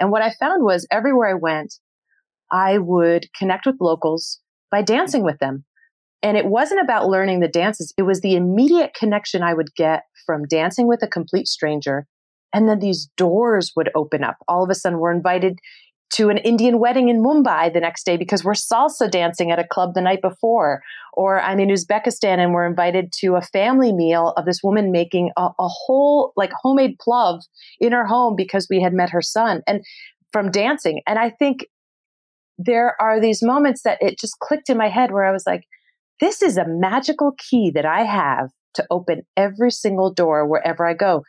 And what I found was everywhere I went, I would connect with locals by dancing with them. And it wasn't about learning the dances. It was the immediate connection I would get from dancing with a complete stranger. And then these doors would open up. All of a sudden, we're invited to an Indian wedding in Mumbai the next day because we're salsa dancing at a club the night before. Or I'm in Uzbekistan and we're invited to a family meal of this woman making a whole like homemade plov in her home because we had met her son and from dancing. And I think there are these moments that it just clicked in my head where I was like, this is a magical key that I have to open every single door wherever I go.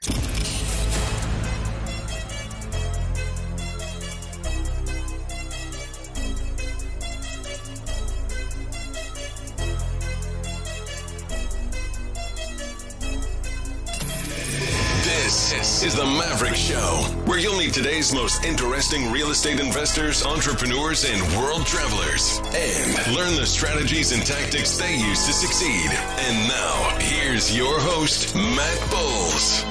This is The Maverick Show, where you'll meet today's most interesting real estate investors, entrepreneurs, and world travelers, and learn the strategies and tactics they use to succeed. And now, here's your host, Matt Bowles.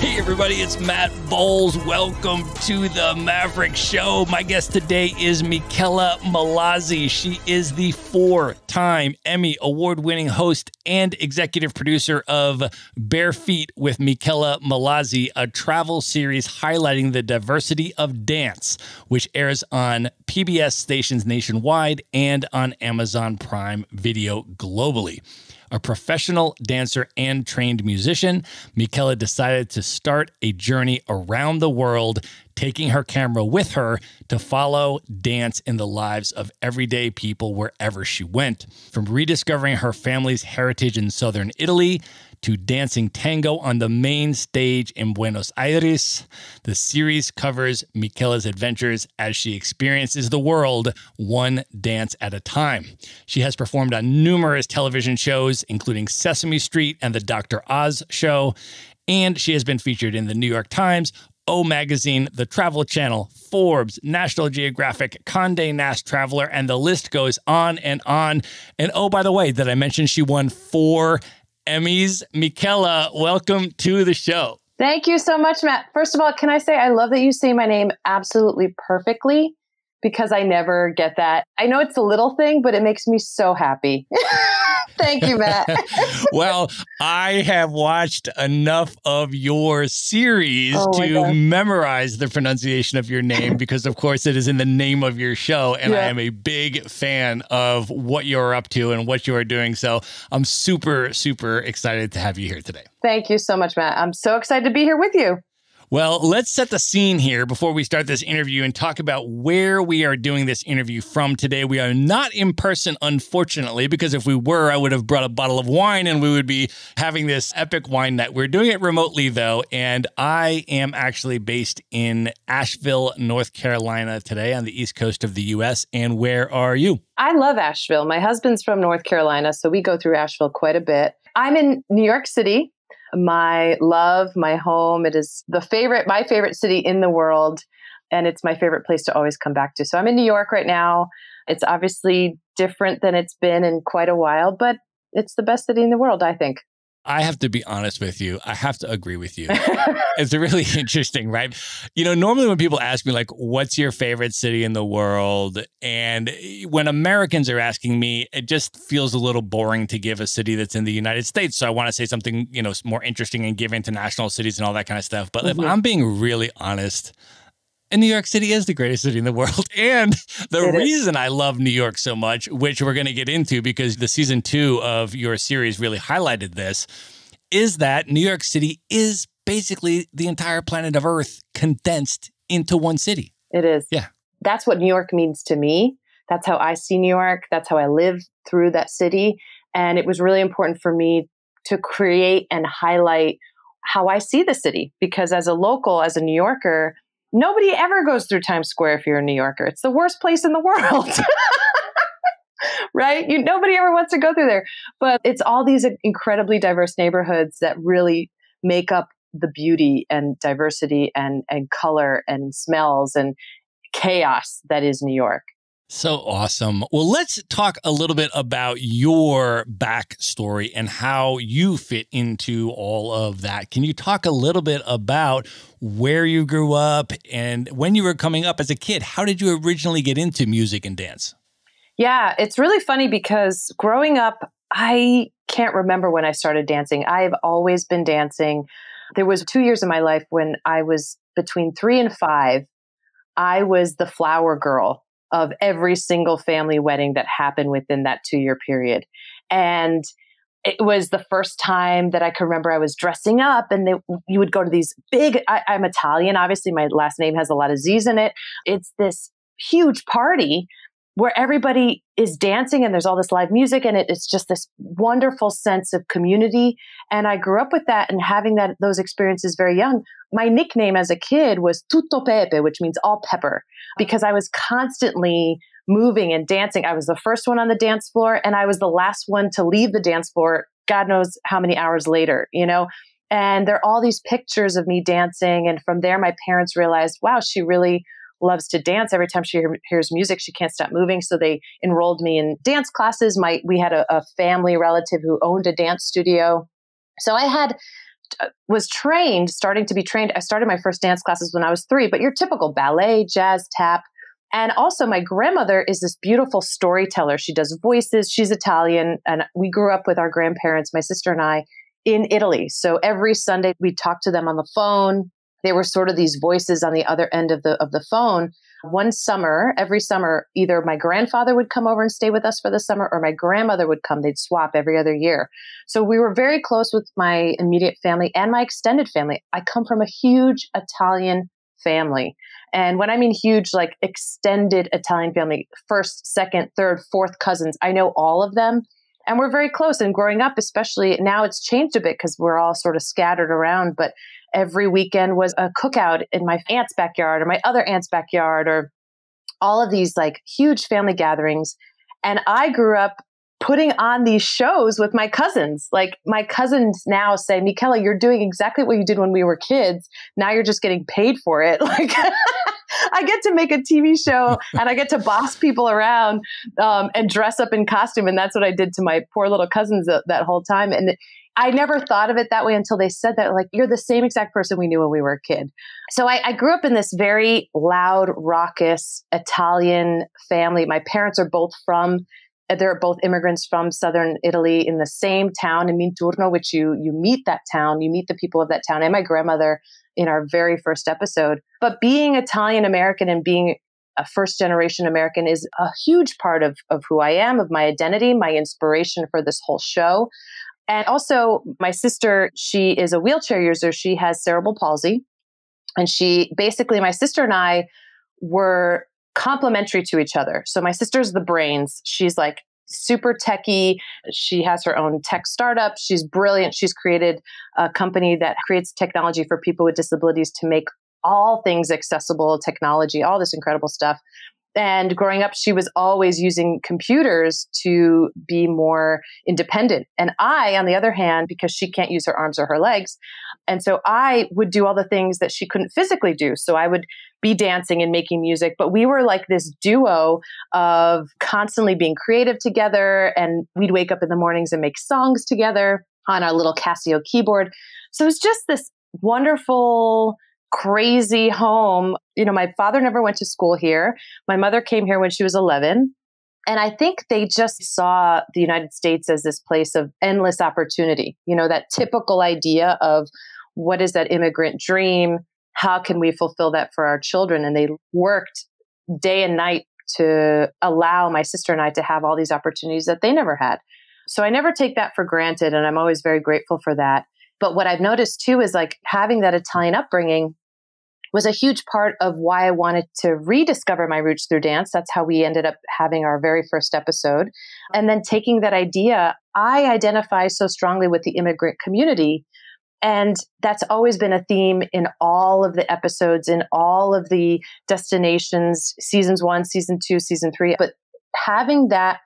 Hey, everybody, it's Matt Bowles. Welcome to The Maverick Show. My guest today is Mickela Mallozzi. She is the four-time Emmy award-winning host and executive producer of Bare Feet with Mickela Mallozzi, a travel series highlighting the diversity of dance, which airs on PBS stations nationwide and on Amazon Prime Video globally. A professional dancer and trained musician, Mickela decided to start a journey around the world, taking her camera with her to follow dance in the lives of everyday people wherever she went. From rediscovering her family's heritage in southern Italy to dancing tango on the main stage in Buenos Aires, the series covers Mickela's adventures as she experiences the world one dance at a time. She has performed on numerous television shows, including Sesame Street and The Dr. Oz Show, and she has been featured in The New York Times, O Magazine, The Travel Channel, Forbes, National Geographic, Condé Nast Traveler, and the list goes on and on. And oh, by the way, did I mention she won 4 Emmys? Mickela, welcome to the show. Thank you so much, Matt. First of all, can I say I love that you say my name absolutely perfectly because I never get that. I know it's a little thing, but it makes me so happy. Thank you, Matt. Well, I have watched enough of your series to memorize the pronunciation of your name because, of course, it is in the name of your show. And I am a big fan of what you're up to and what you are doing. So I'm super, super excited to have you here today. Thank you so much, Matt. I'm so excited to be here with you. Well, let's set the scene here before we start this interview and talk about where we are doing this interview from today. We are not in person, unfortunately, because if we were, I would have brought a bottle of wine and we would be having this epic wine night. We're doing it remotely, though, and I am actually based in Asheville, North Carolina today on the East Coast of the U.S. And where are you? I love Asheville. My husband's from North Carolina, so we go through Asheville quite a bit. I'm in New York City. My love, my home. It is my favorite city in the world. And it's my favorite place to always come back to. So I'm in New York right now. It's obviously different than it's been in quite a while, but it's the best city in the world, I think. I have to be honest with you. I have to agree with you. It's really interesting, right? You know, normally when people ask me, like, what's your favorite city in the world? And when Americans are asking me, it just feels a little boring to give a city that's in the United States. So I want to say something, you know, more interesting and give international cities and all that kind of stuff. But if I'm being really honest, and New York City is the greatest city in the world. And the reason I love New York so much, which we're going to get into because the season 2 of your series really highlighted this, is that New York City is basically the entire planet of Earth condensed into one city. It is. Yeah. That's what New York means to me. That's how I see New York. That's how I live through that city. And it was really important for me to create and highlight how I see the city. Because as a local, as a New Yorker, nobody ever goes through Times Square if you're a New Yorker. It's the worst place in the world, right? Nobody ever wants to go through there. But it's all these incredibly diverse neighborhoods that really make up the beauty and diversity and color and smells and chaos that is New York. So awesome. Well, let's talk a little bit about your backstory and how you fit into all of that. Can you talk a little bit about where you grew up and when you were coming up as a kid? How did you originally get into music and dance? Yeah, it's really funny because growing up, I can't remember when I started dancing. I've always been dancing. There was 2 years of my life when I was between 3 and 5. I was the flower girl of every single family wedding that happened within that 2-year period. And it was the first time that I could remember I was dressing up, and you would go to these big, I'm Italian, obviously my last name has a lot of Z's in it. It's this huge party where everybody is dancing and there's all this live music, and it's just this wonderful sense of community. And I grew up with that and having those experiences very young. My nickname as a kid was Tutto Pepe, which means all pepper, because I was constantly moving and dancing. I was the first one on the dance floor, and I was the last one to leave the dance floor, God knows how many hours later, you know? And there are all these pictures of me dancing. And from there, my parents realized, wow, she really loves to dance. Every time she hears music, she can't stop moving. So they enrolled me in dance classes. We had a family relative who owned a dance studio. So I was starting to be trained. I started my first dance classes when I was 3, but your typical ballet, jazz, tap. And also my grandmother is this beautiful storyteller. She does voices. She's Italian. And we grew up with our grandparents, my sister and I, in Italy. So every Sunday we talked to them on the phone. They were sort of these voices on the other end of the phone. One summer, every summer, either my grandfather would come over and stay with us for the summer, or my grandmother would come. They'd swap every other year. So we were very close with my immediate family and my extended family. I come from a huge Italian family. And when I mean huge, like extended Italian family, first, second, third, fourth cousins, I know all of them. And we're very close. And growing up, especially now, it's changed a bit because we're all sort of scattered around. But every weekend was a cookout in my aunt's backyard or my other aunt's backyard, or all of these like huge family gatherings. And I grew up putting on these shows with my cousins. Like my cousins now say, Michela, you're doing exactly what you did when we were kids. Now you're just getting paid for it. Like I get to make a TV show and I get to boss people around and dress up in costume. And that's what I did to my poor little cousins that whole time. And I never thought of it that way until they said that, like, you're the same exact person we knew when we were a kid. So I grew up in this very loud, raucous Italian family. My parents are both they're both immigrants from southern Italy in the same town in Minturno, which you meet that town, you meet the people of that town, and my grandmother in our very first episode. But being Italian American and being a first generation American is a huge part of who I am, of my identity, my inspiration for this whole show. And also my sister, she is a wheelchair user. She has cerebral palsy. And my sister and I were complementary to each other. So my sister's the brains. She's like super techie. She has her own tech startup. She's brilliant. She's created a company that creates technology for people with disabilities to make all things accessible, technology, all this incredible stuff. And growing up, she was always using computers to be more independent. And I, on the other hand, because she can't use her arms or her legs, and so I would do all the things that she couldn't physically do. So I would be dancing and making music, but we were like this duo of constantly being creative together. And we'd wake up in the mornings and make songs together on our little Casio keyboard. So it was just this wonderful, crazy home. You know, my father never went to school here. My mother came here when she was 11. And I think they just saw the United States as this place of endless opportunity. You know, that typical idea of what is that immigrant dream? How can we fulfill that for our children? And they worked day and night to allow my sister and I to have all these opportunities that they never had. So I never take that for granted. And I'm always very grateful for that. But what I've noticed too is like having that Italian upbringing was a huge part of why I wanted to rediscover my roots through dance. That's how we ended up having our very first episode. And then taking that idea, I identify so strongly with the immigrant community. And that's always been a theme in all of the episodes, in all of the destinations, seasons 1, season 2, season 3. But having that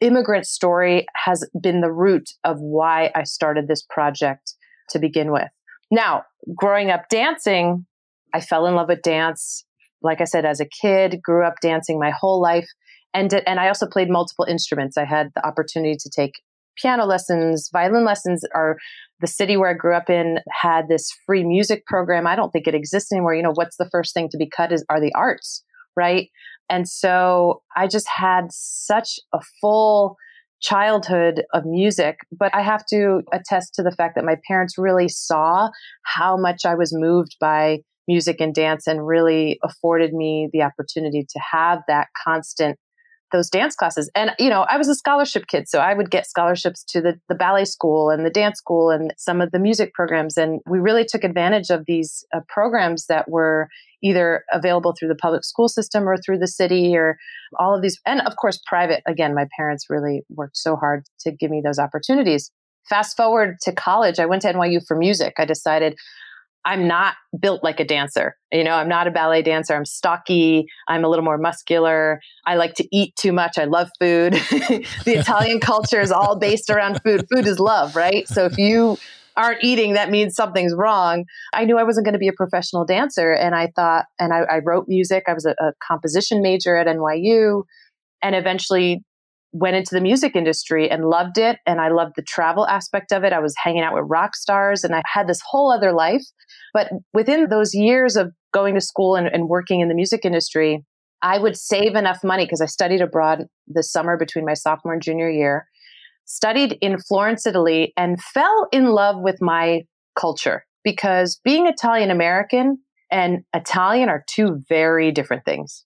immigrant story has been the root of why I started this project to begin with. Now, growing up dancing, I fell in love with dance like I said, as a kid, grew up dancing my whole life. And I also played multiple instruments. I had the opportunity to take piano lessons, violin lessons. Or the city where I grew up in had this free music program. I don't think it exists anymore. You know, what's the first thing to be cut are the arts, right? And so I just had such a full childhood of music, but I have to attest to the fact that my parents really saw how much I was moved by music and dance and really afforded me the opportunity to have that constant, those dance classes. And, you know, I was a scholarship kid, so I would get scholarships to the ballet school and the dance school and some of the music programs. And we really took advantage of these programs that were either available through the public school system or through the city or all of these. And of course, private, again, my parents really worked so hard to give me those opportunities. Fast forward to college, I went to NYU for music. I decided I'm not built like a dancer. You know, I'm not a ballet dancer. I'm stocky. I'm a little more muscular. I like to eat too much. I love food. The Italian culture is all based around food. Food is love, right? So if you aren't eating, that means something's wrong. I knew I wasn't going to be a professional dancer. And I thought, and I wrote music. I was a composition major at NYU and eventually went into the music industry and loved it. And I loved the travel aspect of it. I was hanging out with rock stars and I had this whole other life. But within those years of going to school and working in the music industry, I would save enough money because I studied abroad this summer between my sophomore and junior year, studied in Florence, Italy, and fell in love with my culture because being Italian American and Italian are two very different things.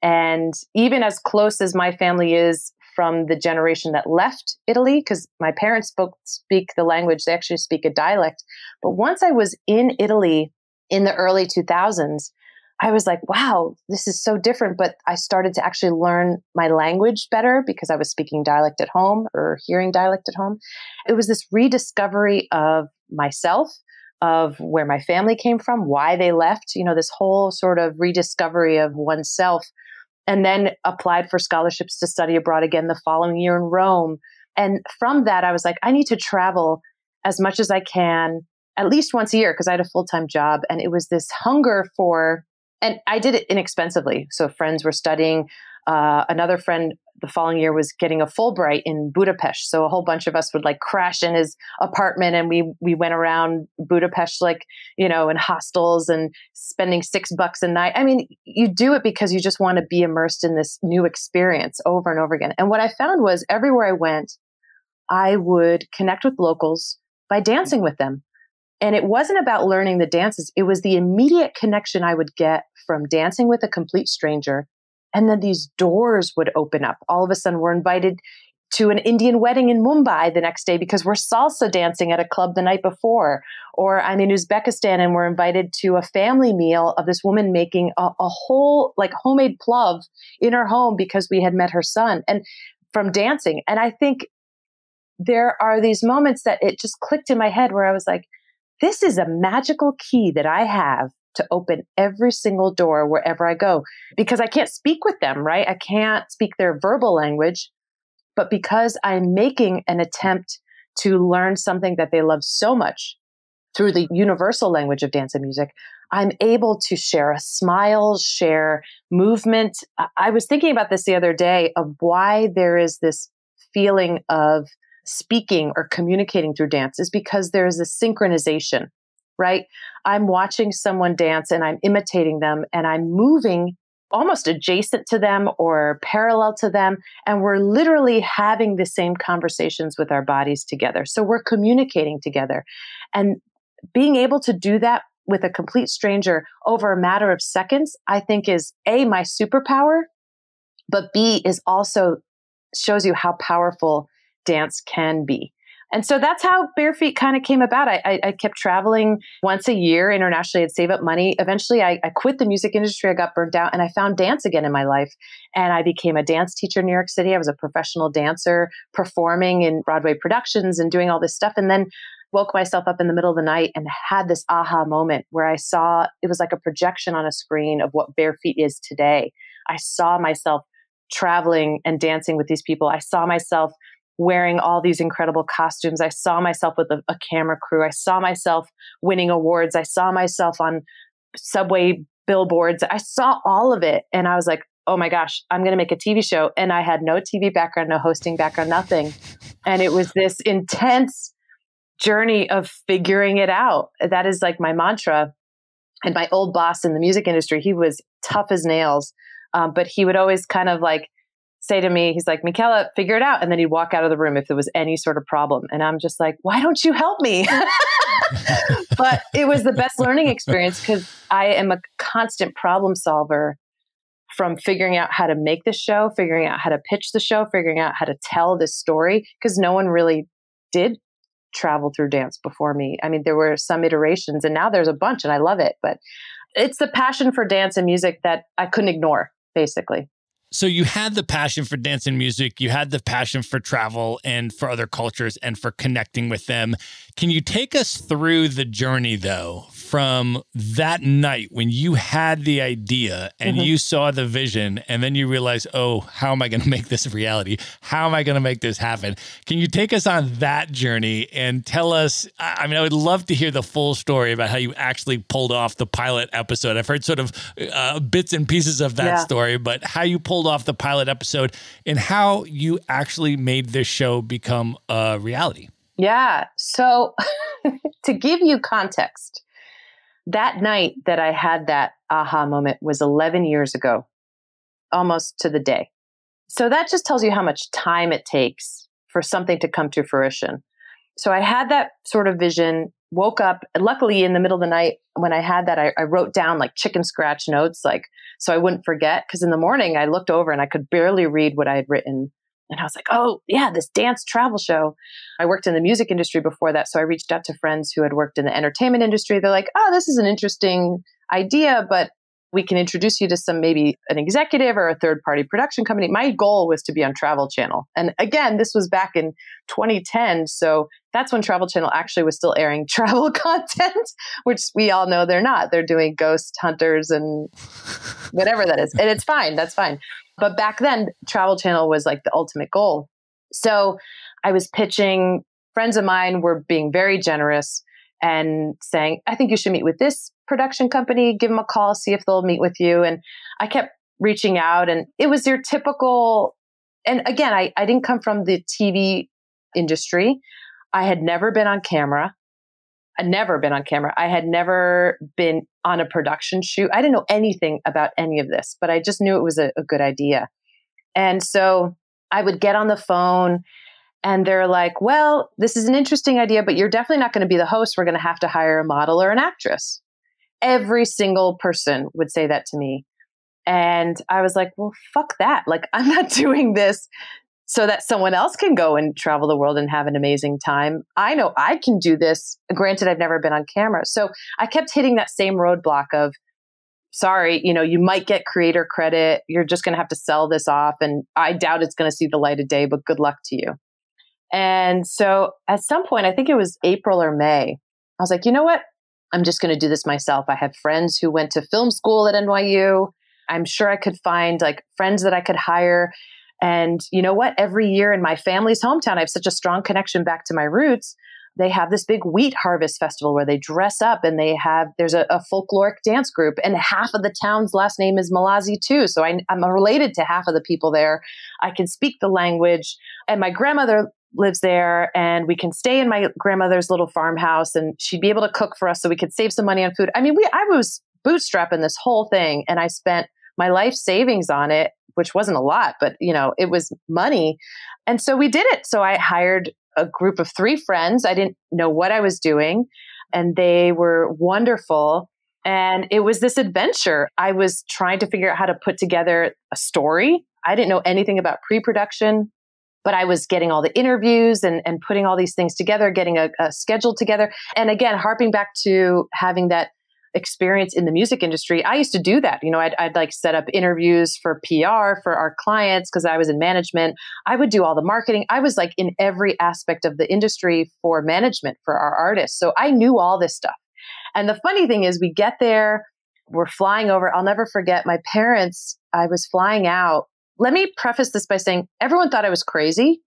And even as close as my family is from the generation that left Italy, because my parents speak the language, they actually speak a dialect. But once I was in Italy in the early 2000s, I was like, wow, this is so different. But I started to actually learn my language better because I was speaking dialect at home or hearing dialect at home. It was this rediscovery of myself, of where my family came from, why they left, you know, this whole sort of rediscovery of oneself. And then applied for scholarships to study abroad again the following year in Rome. And from that, I was like, I need to travel as much as I can, at least once a year, because I had a full-time job. And it was this hunger for, and I did it inexpensively. So friends were studying. Another friend the following year was getting a Fulbright in Budapest. So a whole bunch of us would like crash in his apartment and we went around Budapest, like, you know, in hostels and spending $6 a night. I mean, you do it because you just want to be immersed in this new experience over and over again. And what I found was everywhere I went, I would connect with locals by dancing with them. And it wasn't about learning the dances. It was the immediate connection I would get from dancing with a complete stranger. And then these doors would open up. All of a sudden, we're invited to an Indian wedding in Mumbai the next day because we're salsa dancing at a club the night before. Or I'm in Uzbekistan and we're invited to a family meal of this woman making a whole like homemade plov in her home because we had met her son and from dancing. And I think there are these moments that it just clicked in my head where I was like, this is a magical key that I have to open every single door wherever I go, because I can't speak with them, right? I can't speak their verbal language, but because I'm making an attempt to learn something that they love so much through the universal language of dance and music, I'm able to share a smile, share movement. I was thinking about this the other day of why there is this feeling of speaking or communicating through dance is because there is a synchronization, right? I'm watching someone dance and I'm imitating them and I'm moving almost adjacent to them or parallel to them. And we're literally having the same conversations with our bodies together. So we're communicating together and being able to do that with a complete stranger over a matter of seconds, I think is A, my superpower, but B is also shows you how powerful dance can be. And so that's how Bare Feet kind of came about. I kept traveling once a year internationally. I'd save up money. Eventually, I quit the music industry. I got burnt out and I found dance again in my life. And I became a dance teacher in New York City. I was a professional dancer performing in Broadway productions and doing all this stuff. And then woke myself up in the middle of the night and had this aha moment where I saw it was like a projection on a screen of what Bare Feet is today. I saw myself traveling and dancing with these people. I saw myself wearing all these incredible costumes. I saw myself with a camera crew. I saw myself winning awards. I saw myself on subway billboards. I saw all of it. And I was like, oh my gosh, I'm going to make a TV show. And I had no TV background, no hosting background, nothing. And it was this intense journey of figuring it out. That is like my mantra. And my old boss in the music industry, he was tough as nails. But he would always kind of like say to me, he's like, Michela, figure it out. And then he'd walk out of the room if there was any sort of problem. And I'm just like, why don't you help me? But it was the best learning experience because I am a constant problem solver, from figuring out how to make the show, figuring out how to pitch the show, figuring out how to tell this story, because no one really did travel through dance before me. I mean, there were some iterations and now there's a bunch and I love it, but it's the passion for dance and music that I couldn't ignore, basically. So you had the passion for dance and music, you had the passion for travel and for other cultures and for connecting with them. Can you take us through the journey, though, from that night when you had the idea and you saw the vision and then you realized, oh, how am I going to make this reality? How am I going to make this happen? Can you take us on that journey and tell us, I mean, I would love to hear the full story about how you actually pulled off the pilot episode. I've heard sort of bits and pieces of that story, but how you pulled off the pilot episode and how you actually made this show become a reality. Yeah. So to give you context, that night that I had that aha moment was 11 years ago, almost to the day. So that just tells you how much time it takes for something to come to fruition. So I had that sort of vision, woke up, and luckily in the middle of the night when I had that, I wrote down like chicken scratch notes, like, so I wouldn't forget. Cause in the morning I looked over and I could barely read what I had written. And I was like, oh yeah, this dance travel show. I worked in the music industry before that. So I reached out to friends who had worked in the entertainment industry. They're like, oh, this is an interesting idea, but we can introduce you to some, maybe an executive or a third party production company. My goal was to be on Travel Channel. And again, this was back in 2010. So that's when Travel Channel actually was still airing travel content, which we all know they're not. They're doing ghost hunters and whatever that is. And it's fine. That's fine. But back then, Travel Channel was like the ultimate goal. So I was pitching. Friends of mine were being very generous and saying, I think you should meet with this production company, give them a call, see if they'll meet with you. And I kept reaching out, and it was your typical, and again, I didn't come from the TV industry. I had never been on camera. I'd never been on camera. I had never been on a production shoot. I didn't know anything about any of this, but I just knew it was a good idea. And so I would get on the phone and they're like, well, this is an interesting idea, but you're definitely not going to be the host. We're going to have to hire a model or an actress. Every single person would say that to me. And I was like, well, fuck that. Like, I'm not doing this so that someone else can go and travel the world and have an amazing time. I know I can do this. Granted, I've never been on camera. So I kept hitting that same roadblock of, sorry, you know, you might get creator credit. You're just going to have to sell this off. And I doubt it's going to see the light of day, but good luck to you. And so at some point, I think it was April or May, I was like, you know what? I'm just going to do this myself. I have friends who went to film school at NYU. I'm sure I could find like friends that I could hire. And you know what? Every year in my family's hometown, I have such a strong connection back to my roots. They have this big wheat harvest festival where they dress up and they have, there's a folkloric dance group, and half of the town's last name is Mallozzi too. So I'm related to half of the people there. I can speak the language, and my grandmother lives there, and we can stay in my grandmother's little farmhouse and she'd be able to cook for us so we could save some money on food. I mean, I was bootstrapping this whole thing, and I spent my life savings on it, which wasn't a lot, but you know, it was money. And so we did it. So I hired a group of 3 friends. I didn't know what I was doing, and they were wonderful. And it was this adventure. I was trying to figure out how to put together a story. I didn't know anything about pre-production, but I was getting all the interviews and putting all these things together, getting a schedule together. And again, harping back to having that experience in the music industry, I used to do that. You know, I'd like set up interviews for PR for our clients because I was in management. I would do all the marketing. I was like in every aspect of the industry for management for our artists. So I knew all this stuff. And the funny thing is, we get there, we're flying over. I'll never forget my parents. I was flying out. Let me preface this by saying everyone thought I was crazy,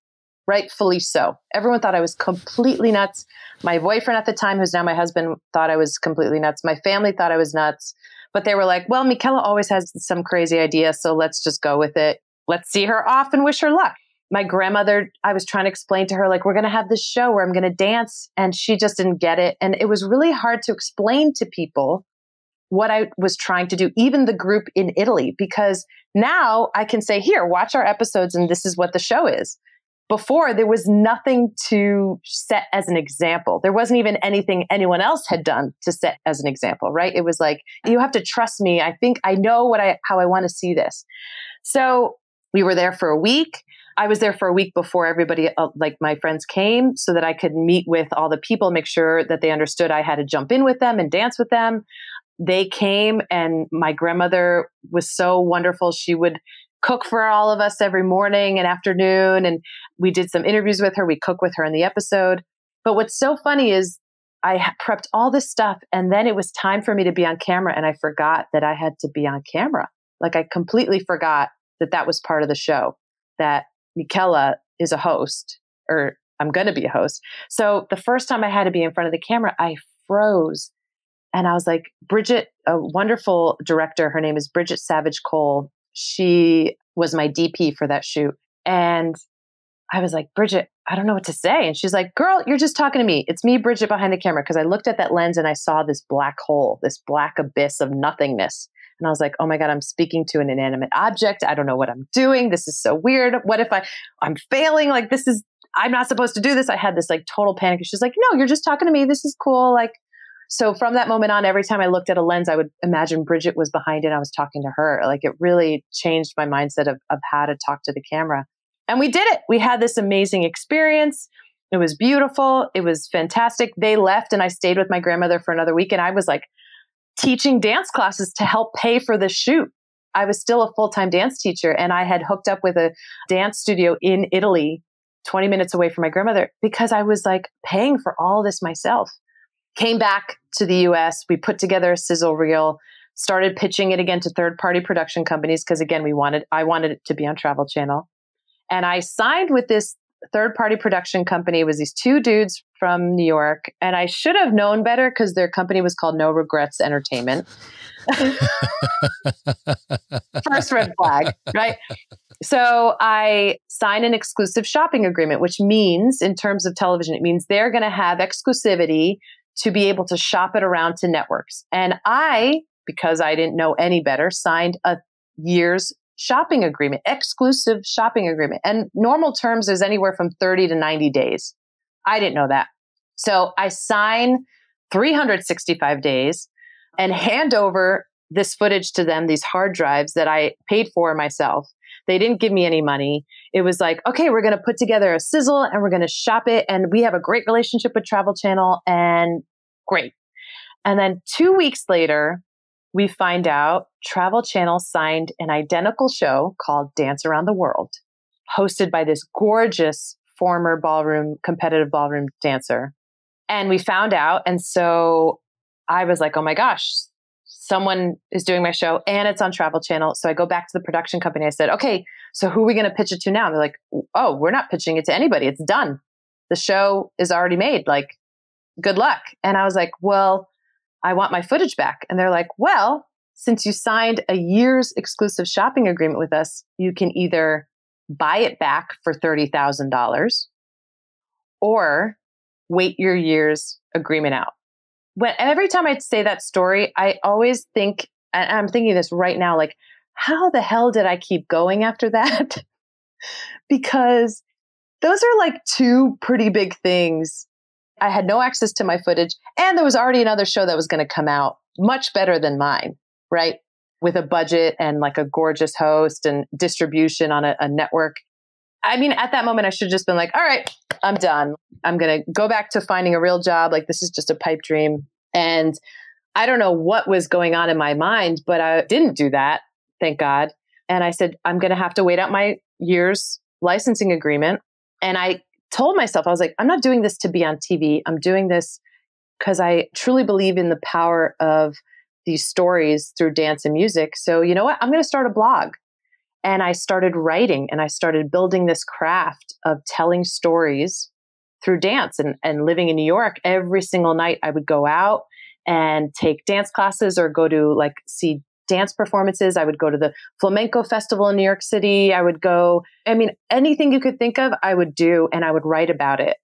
rightfully so. Everyone thought I was completely nuts. My boyfriend at the time, who's now my husband, thought I was completely nuts. My family thought I was nuts. But they were like, well, Mickela always has some crazy idea, so let's just go with it. Let's see her off and wish her luck. My grandmother, I was trying to explain to her, like, we're going to have this show where I'm going to dance. And she just didn't get it. And it was really hard to explain to people what I was trying to do, even the group in Italy, because now I can say, here, watch our episodes. And this is what the show is. Before, there was nothing to set as an example. There wasn't even anything anyone else had done to set as an example, right? It was like, you have to trust me. I think I know how I want to see this. So we were there for a week. I was there for a week before everybody, like my friends came, so that I could meet with all the people, make sure that they understood I had to jump in with them and dance with them. They came, and my grandmother was so wonderful. She would cook for all of us every morning and afternoon. And we did some interviews with her. We cook with her in the episode. But what's so funny is I prepped all this stuff, and then it was time for me to be on camera. And I forgot that I had to be on camera. Like, I completely forgot that was part of the show, that Mickela is a host, or I'm going to be a host. So the first time I had to be in front of the camera, I froze. And I was like, Bridget, a wonderful director, her name is Bridget Savage Cole. She was my DP for that shoot. And I was like, Bridget, I don't know what to say. And she's like, girl, you're just talking to me. It's me, Bridget, behind the camera. Because I looked at that lens and I saw this black hole, this black abyss of nothingness. And I was like, oh my God, I'm speaking to an inanimate object. I don't know what I'm doing. This is so weird. What if I'm failing? Like, I'm not supposed to do this. I had this like total panic. She's like, no, you're just talking to me. This is cool. Like, so from that moment on, every time I looked at a lens, I would imagine Bridget was behind it. I was talking to her. Like, it really changed my mindset of how to talk to the camera. And we did it. We had this amazing experience. It was beautiful. It was fantastic. They left and I stayed with my grandmother for another week. And I was like teaching dance classes to help pay for the shoot. I was still a full-time dance teacher, and I had hooked up with a dance studio in Italy, 20 minutes away from my grandmother, because I was like paying for all this myself. Came back to the US. We put together a sizzle reel, started pitching it again to third-party production companies. Cause again, I wanted it to be on Travel Channel. And I signed with this third-party production company. It was these two dudes from New York. And I should have known better, because their company was called No Regrets Entertainment. First red flag, right? So I sign an exclusive shopping agreement, which means in terms of television, it means they're going to have exclusivity to be able to shop it around to networks. And I, because I didn't know any better, signed a year's shopping agreement, exclusive shopping agreement. And normal terms is anywhere from 30 to 90 days. I didn't know that. So I sign 365 days and hand over this footage to them, these hard drives that I paid for myself. They didn't give me any money. It was like, okay, we're going to put together a sizzle and we're going to shop it. And we have a great relationship with Travel Channel, and great. And then 2 weeks later, we find out Travel Channel signed an identical show called Dance Around the World, hosted by this gorgeous former competitive ballroom dancer. And we found out. And so I was like, oh my gosh, someone is doing my show and it's on Travel Channel. So I go back to the production company. I said, okay, so who are we going to pitch it to now? And they're like, oh, we're not pitching it to anybody. It's done. The show is already made. Like, good luck. And I was like, well, I want my footage back. And they're like, well, since you signed a year's exclusive shopping agreement with us, you can either buy it back for $30,000 or wait your year's agreement out. When every time I'd say that story, I always think, and I'm thinking this right now, like, how the hell did I keep going after that? Because those are like two pretty big things. I had no access to my footage, and there was already another show that was going to come out much better than mine, right? With a budget and like a gorgeous host and distribution on a network. I mean, at that moment, I should have just been like, all right, I'm done. I'm going to go back to finding a real job. Like, this is just a pipe dream. And I don't know what was going on in my mind, but I didn't do that. Thank God. And I said, I'm going to have to wait out my year's licensing agreement. And I told myself, I was like, I'm not doing this to be on TV. I'm doing this because I truly believe in the power of these stories through dance and music. So you know what? I'm going to start a blog. And I started writing and I started building this craft of telling stories through dance and living in New York. Every single night I would go out and take dance classes or go to like see dance performances. I would go to the flamenco festival in New York City. I would go, I mean, anything you could think of, I would do, and I would write about it.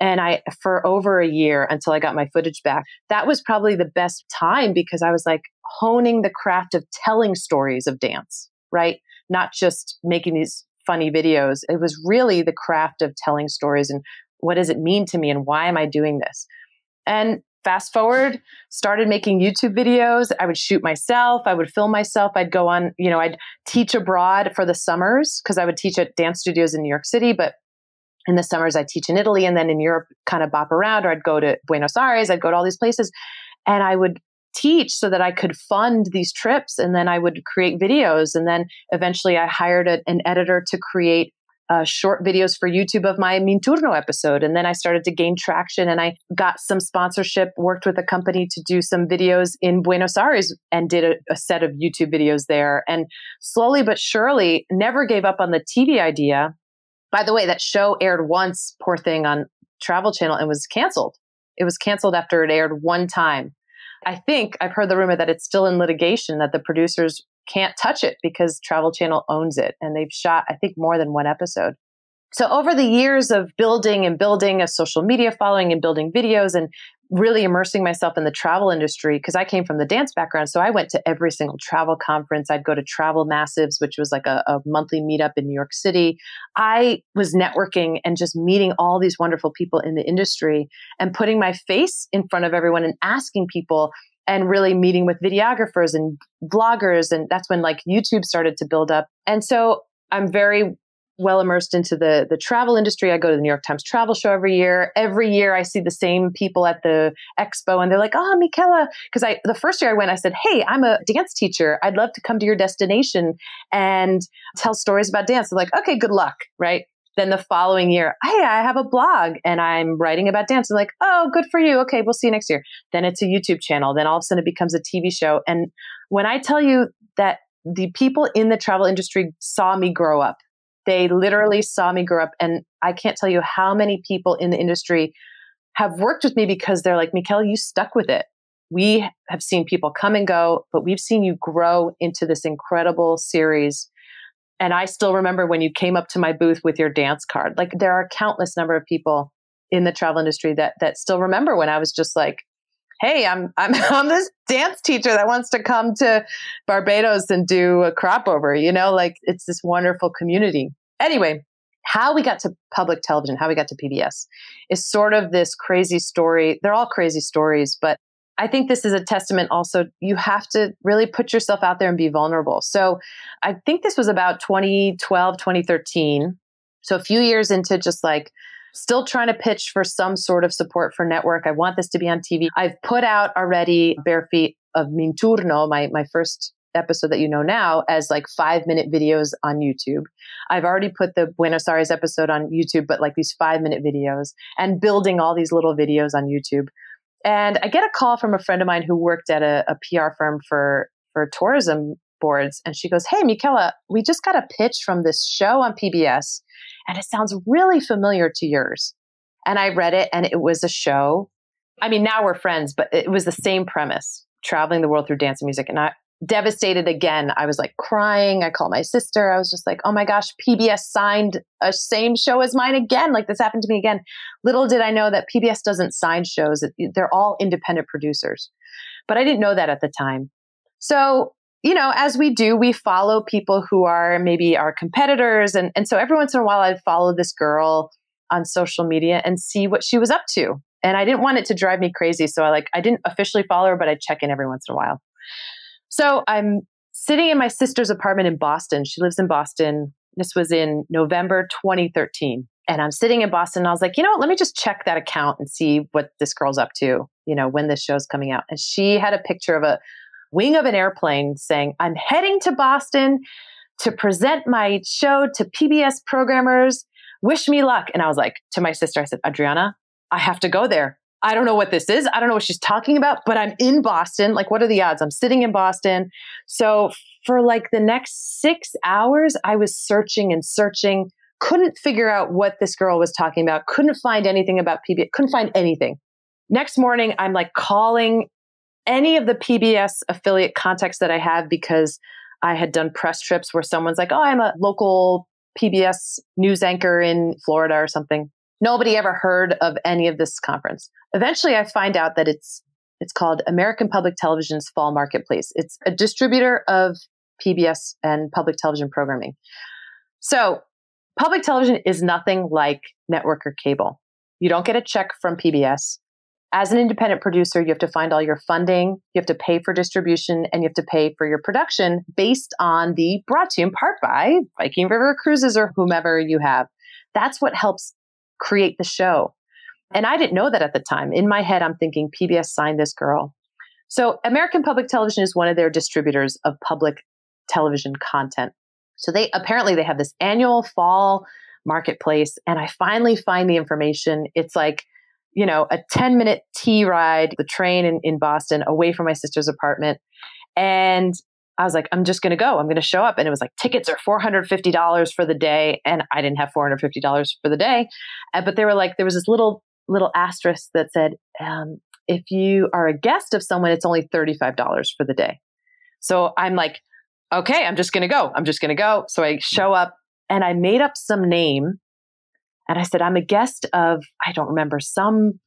And I, for over a year until I got my footage back, that was probably the best time because I was like honing the craft of telling stories of dance, right? Not just making these funny videos. It was really the craft of telling stories and what does it mean to me and why am I doing this? And fast forward, started making YouTube videos. I would shoot myself. I would film myself. I'd go on, you know, I'd teach abroad for the summers because I would teach at dance studios in New York City. But in the summers, I teach in Italy and then in Europe, kind of bop around, or I'd go to Buenos Aires. I'd go to all these places and I would teach so that I could fund these trips. And then I would create videos. And then eventually I hired an editor to create short videos for YouTube of my Minturno episode. And then I started to gain traction and I got some sponsorship, worked with a company to do some videos in Buenos Aires and did a set of YouTube videos there. And slowly but surely, never gave up on the TV idea. By the way, that show aired once, poor thing, on Travel Channel and was canceled. It was canceled after it aired one time. I think I've heard the rumor that it's still in litigation, that the producers can't touch it because Travel Channel owns it. And they've shot, I think, more than one episode. So over the years of building a social media following and building videos and really immersing myself in the travel industry, because I came from the dance background. So I went to every single travel conference. I'd go to Travel Massives, which was like a monthly meetup in New York City. I was networking and just meeting all these wonderful people in the industry and putting my face in front of everyone and asking people, and really meeting with videographers and bloggers. And that's when like YouTube started to build up. And so I'm very well immersed into the travel industry. I go to the New York Times travel show every year. Every year I see the same people at the expo and they're like, oh, Mickela. Because the first year I went, I said, hey, I'm a dance teacher. I'd love to come to your destination and tell stories about dance. They're like, okay, good luck, right? Then the following year, hey, I have a blog and I'm writing about dance. I'm like, oh, good for you. Okay, we'll see you next year. Then it's a YouTube channel. Then all of a sudden it becomes a TV show. And when I tell you that the people in the travel industry saw me grow up, they literally saw me grow up. And I can't tell you how many people in the industry have worked with me because they're like, Mickela, you stuck with it. We have seen people come and go, but we've seen you grow into this incredible series. And I still remember when you came up to my booth with your dance card. Like there are countless number of people in the travel industry that still remember when I was just like, hey, I'm this dance teacher that wants to come to Barbados and do a crop over, you know, like it's this wonderful community. Anyway, how we got to public television, how we got to PBS is sort of this crazy story. They're all crazy stories, but I think this is a testament also, you have to really put yourself out there and be vulnerable. So I think this was about 2012, 2013. So a few years into just like still trying to pitch for some sort of support for network. I want this to be on TV. I've put out already Bare Feet of Minturno, my first episode that you know now, as like 5-minute videos on YouTube. I've already put the Buenos Aires episode on YouTube, but like these 5-minute videos and building all these little videos on YouTube. And I get a call from a friend of mine who worked at a PR firm for tourism boards. And she goes, hey, Mickela, we just got a pitch from this show on PBS. And it sounds really familiar to yours. And I read it and it was a show. I mean, now we're friends, but it was the same premise, traveling the world through dance and music. And I devastated again. I was like crying. I called my sister. I was just like, oh my gosh, PBS signed a same show as mine again. Like this happened to me again. Little did I know that PBS doesn't sign shows. They're all independent producers. But I didn't know that at the time. So, you know, as we do, we follow people who are maybe our competitors. And so every once in a while, I'd follow this girl on social media and see what she was up to. And I didn't want it to drive me crazy. So I didn't officially follow her, but I'd check in every once in a while. So I'm sitting in my sister's apartment in Boston. She lives in Boston. This was in November 2013. And I'm sitting in Boston. And I was like, you know what? Let me just check that account and see what this girl's up to, you know, when this show's coming out. And she had a picture of a wing of an airplane saying, I'm heading to Boston to present my show to PBS programmers. Wish me luck. And I was like, to my sister, I said, Adriana, I have to go there. I don't know what this is. I don't know what she's talking about, but I'm in Boston. Like, what are the odds? I'm sitting in Boston. So for like the next 6 hours, I was searching and searching, couldn't figure out what this girl was talking about, couldn't find anything about PBS, couldn't find anything. Next morning, I'm like calling any of the PBS affiliate contacts that I have, because I had done press trips where someone's like, oh, I'm a local PBS news anchor in Florida or something. Nobody ever heard of any of this conference. Eventually, I find out that it's called American Public Television's Fall Marketplace. It's a distributor of PBS and public television programming. So public television is nothing like network or cable. You don't get a check from PBS. As an independent producer, you have to find all your funding, you have to pay for distribution, and you have to pay for your production based on the brought to you in part by Viking River Cruises or whomever you have. That's what helps create the show. And I didn't know that at the time. In my head, I'm thinking PBS signed this girl. So American Public Television is one of their distributors of public television content. So they apparently they have this annual fall marketplace. And I finally find the information. It's like, you know, a 10-minute tea ride, the train in Boston away from my sister's apartment. And I was like, I'm just going to go. I'm going to show up. And it was like, tickets are $450 for the day. And I didn't have $450 for the day. But they were like, there was this little asterisk that said, if you are a guest of someone, it's only $35 for the day. So I'm like, okay, I'm just going to go. I'm just going to go. So I show up and I made up some name. And I said, I'm a guest of, I don't remember, some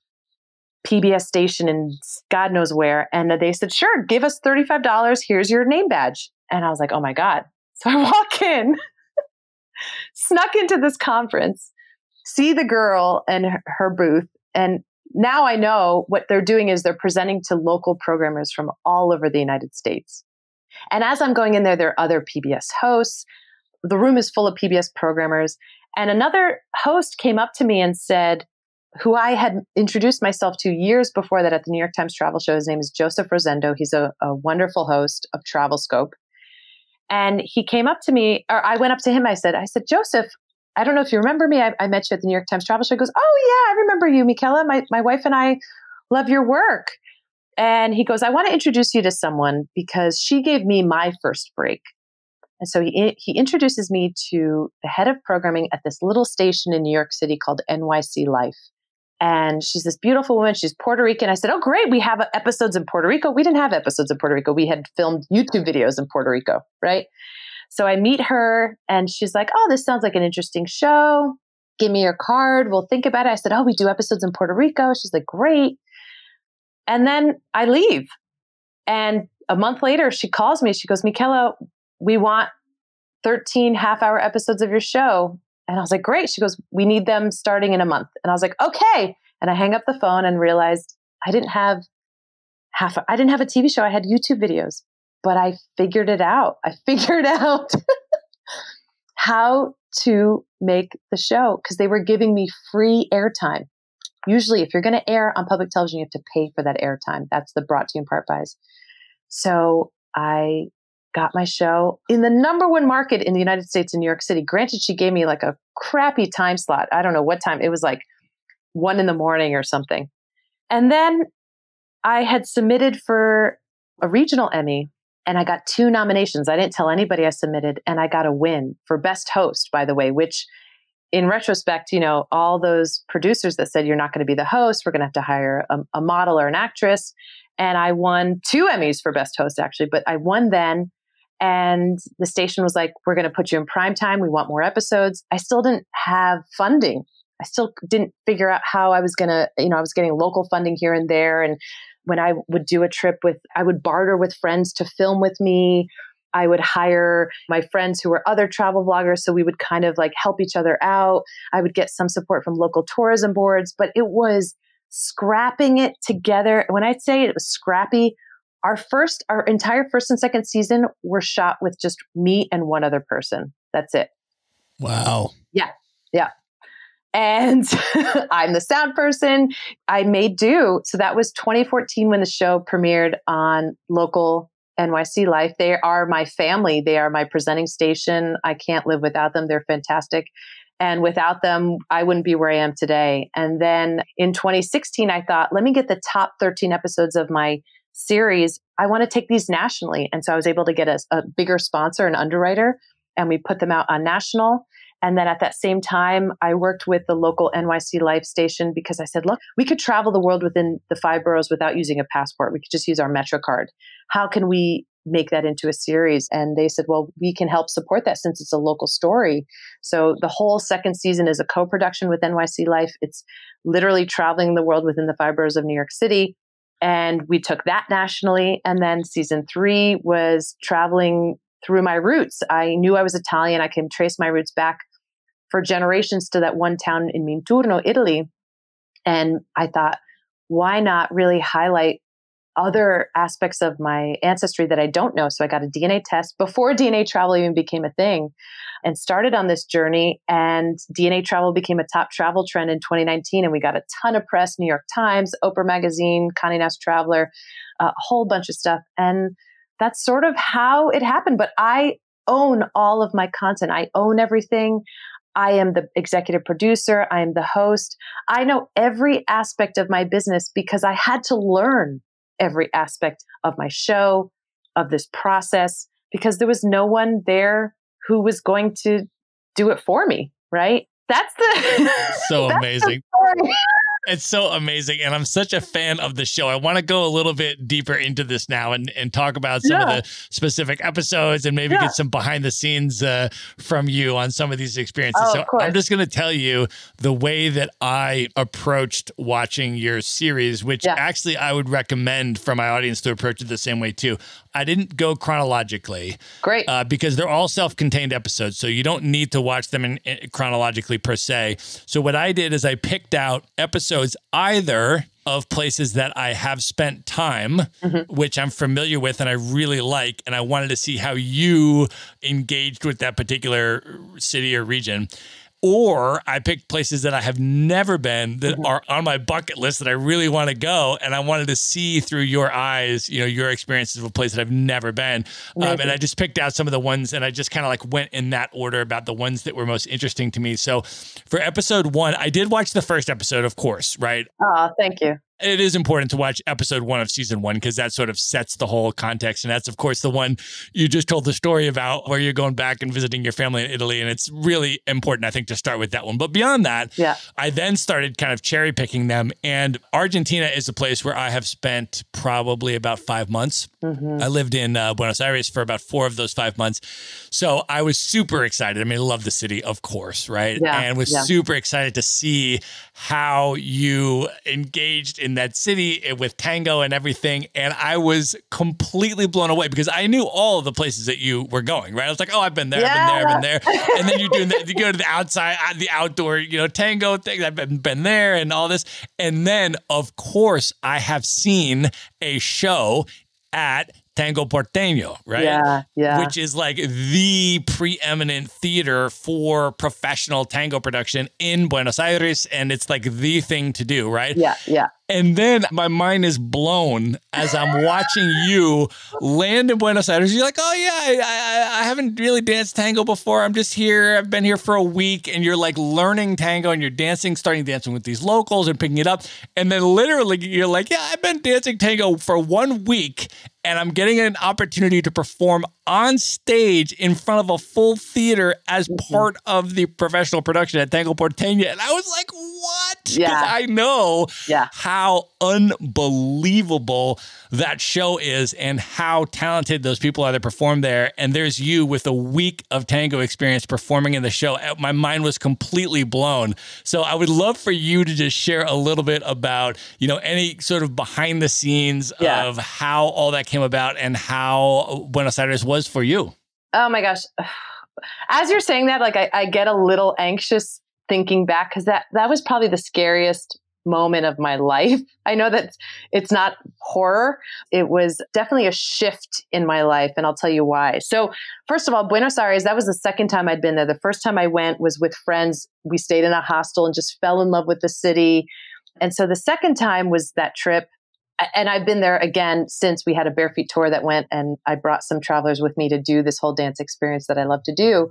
PBS station in God knows where. And they said, sure, give us $35. Here's your name badge. And I was like, oh my God. So I walk in, snuck into this conference, see the girl and her booth. And now I know what they're doing is they're presenting to local programmers from all over the United States. And as I'm going in there, there are other PBS hosts. The room is full of PBS programmers. And another host came up to me and said, who I had introduced myself to years before that at the New York Times travel show. His name is Joseph Rosendo. He's a wonderful host of Travel Scope. And he came up to me, or I went up to him. I said, Joseph, I don't know if you remember me. I met you at the New York Times travel show. He goes, oh yeah, I remember you, Michaela. My wife and I love your work. And he goes, I want to introduce you to someone because she gave me my first break. And so he introduces me to the head of programming at this little station in New York City called NYC Life. And she's this beautiful woman. She's Puerto Rican. I said, oh, great. We have episodes in Puerto Rico. We didn't have episodes in Puerto Rico. We had filmed YouTube videos in Puerto Rico, right? So I meet her and she's like, oh, this sounds like an interesting show. Give me your card. We'll think about it. I said, oh, we do episodes in Puerto Rico. She's like, great. And then I leave. And a month later, she calls me. She goes, Michaela, we want 13 half-hour episodes of your show. And I was like, great. She goes, we need them starting in a month. And I was like, okay. And I hang up the phone and realized I didn't have a TV show. I had YouTube videos, but I figured it out. I figured out how to make the show because they were giving me free airtime. Usually if you're going to air on public television, you have to pay for that airtime. That's the brought to you in part buys. So I got my show in the #1 market in the United States in New York City. Granted, she gave me like a crappy time slot. I don't know what time. It was like 1 a.m. or something. And then I had submitted for a regional Emmy and I got 2 nominations. I didn't tell anybody I submitted and I got a win for best host, by the way, which in retrospect, you know, all those producers that said, you're not going to be the host, we're going to have to hire a model or an actress. And I won 2 Emmys for best host actually, but I won then. And the station was like, we're going to put you in primetime. We want more episodes. I still didn't have funding. I still didn't figure out how I was going to, you know, I was getting local funding here and there. And when I would do a trip I would barter with friends to film with me. I would hire my friends who were other travel vloggers. So we would kind of like help each other out. I would get some support from local tourism boards, but it was scrapping it together. When I say it was scrappy, our entire first and second season were shot with just me and one other person. That's it. Wow. Yeah. Yeah. And I'm the sound person. I made do. So that was 2014 when the show premiered on local NYC Life. They are my family. They are my presenting station. I can't live without them. They're fantastic. And without them, I wouldn't be where I am today. And then in 2016, I thought, let me get the top 13 episodes of my series. I want to take these nationally. And so I was able to get a bigger sponsor, an underwriter, and we put them out on national. And then at that same time, I worked with the local NYC Life station because I said, look, we could travel the world within the 5 boroughs without using a passport. We could just use our Metro card. How can we make that into a series? And they said, well, we can help support that since it's a local story. So the whole second season is a co-production with NYC Life. It's literally traveling the world within the 5 boroughs of New York City. And we took that nationally. And then season 3 was traveling through my roots. I knew I was Italian. I can trace my roots back for generations to that one town in Minturno, Italy. And I thought, why not really highlight other aspects of my ancestry that I don't know? So I got a DNA test before DNA travel even became a thing and started on this journey. And DNA travel became a top travel trend in 2019. And we got a ton of press, New York Times, Oprah Magazine, Condé Nast Traveler, a whole bunch of stuff. And that's sort of how it happened. But I own all of my content. I own everything. I am the executive producer. I am the host. I know every aspect of my business because I had to learn every aspect of my show, of this process, because there was no one there who was going to do it for me, right? That's the so that's amazing. The it's so amazing. And I'm such a fan of the show. I want to go a little bit deeper into this now and talk about some of the specific episodes and maybe get some behind the scenes from you on some of these experiences. Oh, so I'm just going to tell you the way that I approached watching your series, which actually I would recommend for my audience to approach it the same way too. I didn't go chronologically. Great. Because they're all self-contained episodes. So you don't need to watch them in chronologically per se. So what I did is I picked out episodes either of places that I have spent time, which I'm familiar with and I really like, and I wanted to see how you engaged with that particular city or region. Or I picked places that I have never been that are on my bucket list that I really want to go. And I wanted to see through your eyes, you know, your experiences of a place that I've never been. And I just picked out some of the ones and I just kind of like went in that order about the ones that were most interesting to me. So for episode 1, I did watch the first episode, of course, right? Oh, thank you. It is important to watch episode 1 of season 1 because that sort of sets the whole context. And that's, of course, the one you just told the story about where you're going back and visiting your family in Italy. And it's really important, I think, to start with that one. But beyond that, I then started kind of cherry picking them. And Argentina is a place where I have spent probably about 5 months. I lived in Buenos Aires for about 4 of those 5 months. So I was super excited. I mean, I love the city, of course, right? And was super excited to see how you engaged in that city with tango and everything. And I was completely blown away because I knew all of the places that you were going, right? I was like, oh, I've been there, I've been there, I've been there. And then you're doing that, you go to the outside, the outdoor, you know, tango thing. I've been there and all this. And then, of course, I have seen a show at Tango Porteño, right? Which is like the preeminent theater for professional tango production in Buenos Aires. And it's like the thing to do, right? And then my mind is blown as I'm watching you land in Buenos Aires. You're like, oh, yeah, I haven't really danced tango before. I'm just here. I've been here for a week. And you're like learning tango and you're dancing, starting dancing with these locals and picking it up. And then literally you're like, yeah, I've been dancing tango for 1 week and I'm getting an opportunity to perform on stage in front of a full theater as part of the professional production at Tango Porteño. And I was like, what? Because I know how unbelievable that show is and how talented those people are that perform there. And there's you with a week of tango experience performing in the show. My mind was completely blown. So I would love for you to just share a little bit about, you know, any sort of behind the scenes of how all that came about and how Buenos Aires was for you. Oh my gosh. As you're saying that, like I get a little anxious thinking back because that was probably the scariest moment of my life. I know that it's not horror. It was definitely a shift in my life. And I'll tell you why. So first of all, Buenos Aires, that was the second time I'd been there. The first time I went was with friends. We stayed in a hostel and just fell in love with the city. And so the second time was that trip. And I've been there again since. We had a Bare Feet tour that went and I brought some travelers with me to do this whole dance experience that I love to do.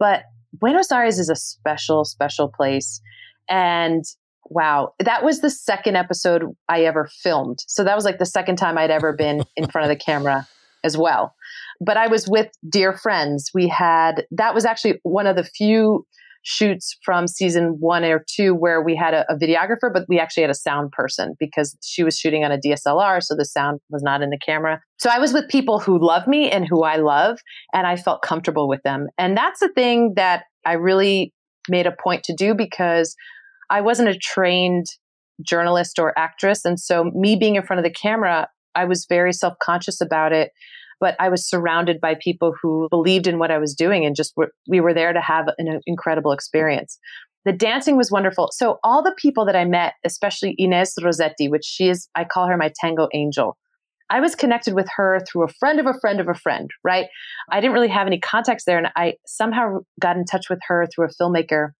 But Buenos Aires is a special, special place. And wow, that was the second episode I ever filmed. So that was like the second time I'd ever been in front of the camera as well. But I was with dear friends. We had, that was actually one of the few shoots from season 1 or 2 where we had a videographer, but we actually had a sound person because she was shooting on a DSLR. So the sound was not in the camera. So I was with people who love me and who I love, and I felt comfortable with them. And that's the thing that I really made a point to do, because I wasn't a trained journalist or actress. And so me being in front of the camera, I was very self-conscious about it, but I was surrounded by people who believed in what I was doing, and just we were there to have an incredible experience. The dancing was wonderful. So all the people that I met, especially Inez Rossetti, which she is, I call her my tango angel. I was connected with her through a friend of a friend of a friend, right? I didn't really have any contacts there, and I somehow got in touch with her through a filmmaker.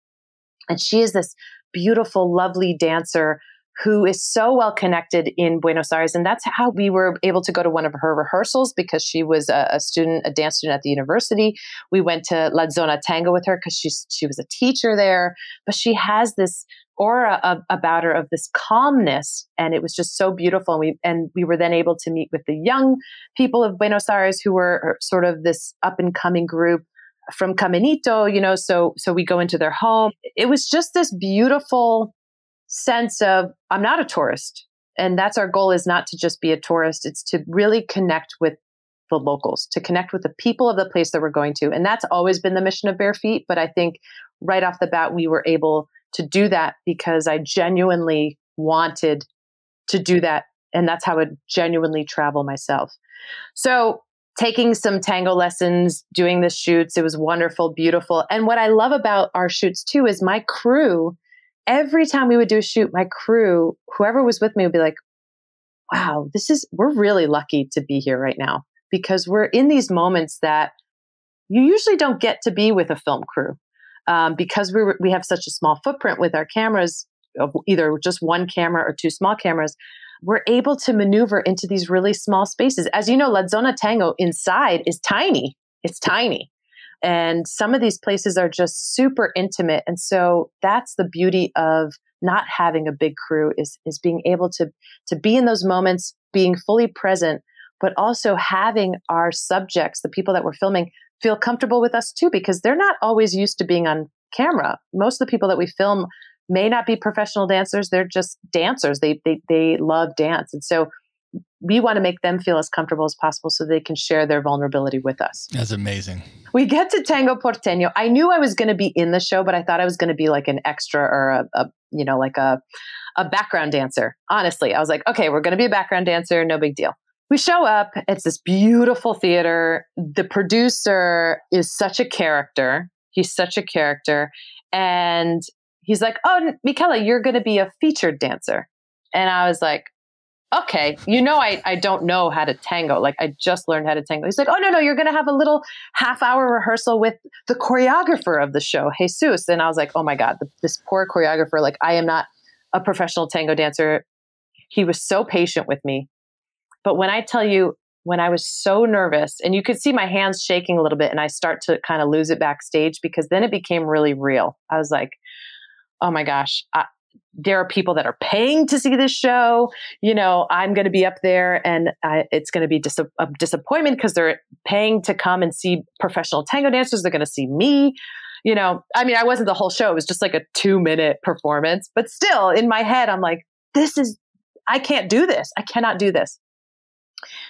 And she is this beautiful, lovely dancer who is so well connected in Buenos Aires. And that's how we were able to go to one of her rehearsals, because she was a dance student at the university. We went to La Zona Tango with her because she was a teacher there. But she has this aura about her of this calmness. And it was just so beautiful. And we were then able to meet with the young people of Buenos Aires who were sort of this up and coming group from Caminito, you know, so we go into their home. It was just this beautiful sense of, I'm not a tourist. And that's our goal, is not to just be a tourist. It's to really connect with the locals, to connect with the people of the place that we're going to. And that's always been the mission of Bare Feet. But I think right off the bat, we were able to do that because I genuinely wanted to do that. And that's how I genuinely travel myself. So taking some tango lessons, doing the shoots, it was wonderful, beautiful. And what I love about our shoots too is my crew, every time we would do a shoot, my crew, whoever was with me, would be like, wow, we're really lucky to be here right now, because we're in these moments that you usually don't get to be with a film crew, because we have such a small footprint with our cameras, either just one camera or 2 small cameras. We're able to maneuver into these really small spaces. As you know, La Zona Tango inside is tiny. It's tiny. And some of these places are just super intimate. And so that's the beauty of not having a big crew, is being able to be in those moments, being fully present, but also having our subjects, the people that we're filming, feel comfortable with us too, because they're not always used to being on camera. Most of the people that we film may not be professional dancers. They're just dancers. They love dance. And so we want to make them feel as comfortable as possible so they can share their vulnerability with us. That's amazing. We get to Tango Porteño. I knew I was going to be in the show, but I thought I was going to be like an extra or a background dancer. Honestly, I was like, okay, we're going to be a background dancer. No big deal. We show up. It's this beautiful theater. The producer is such a character. He's such a character. And he's like, oh, Michela, you're going to be a featured dancer. And I was like, okay, you know, I don't know how to tango. Like, I just learned how to tango. He's like, oh, no, you're going to have a little half-hour rehearsal with the choreographer of the show, Jesus. And I was like, oh, my God, this poor choreographer. Like, I am not a professional tango dancer. He was so patient with me. But when I tell you, when I was so nervous, and you could see my hands shaking a little bit, and I start to kind of lose it backstage, because then it became really real. I was like, oh my gosh, there are people that are paying to see this show. You know, I'm going to be up there, and it's going to be a disappointment, because they're paying to come and see professional tango dancers. They're going to see me. You know, I mean, I wasn't the whole show. It was just like a 2-minute performance, but still in my head, I'm like, I can't do this. I cannot do this.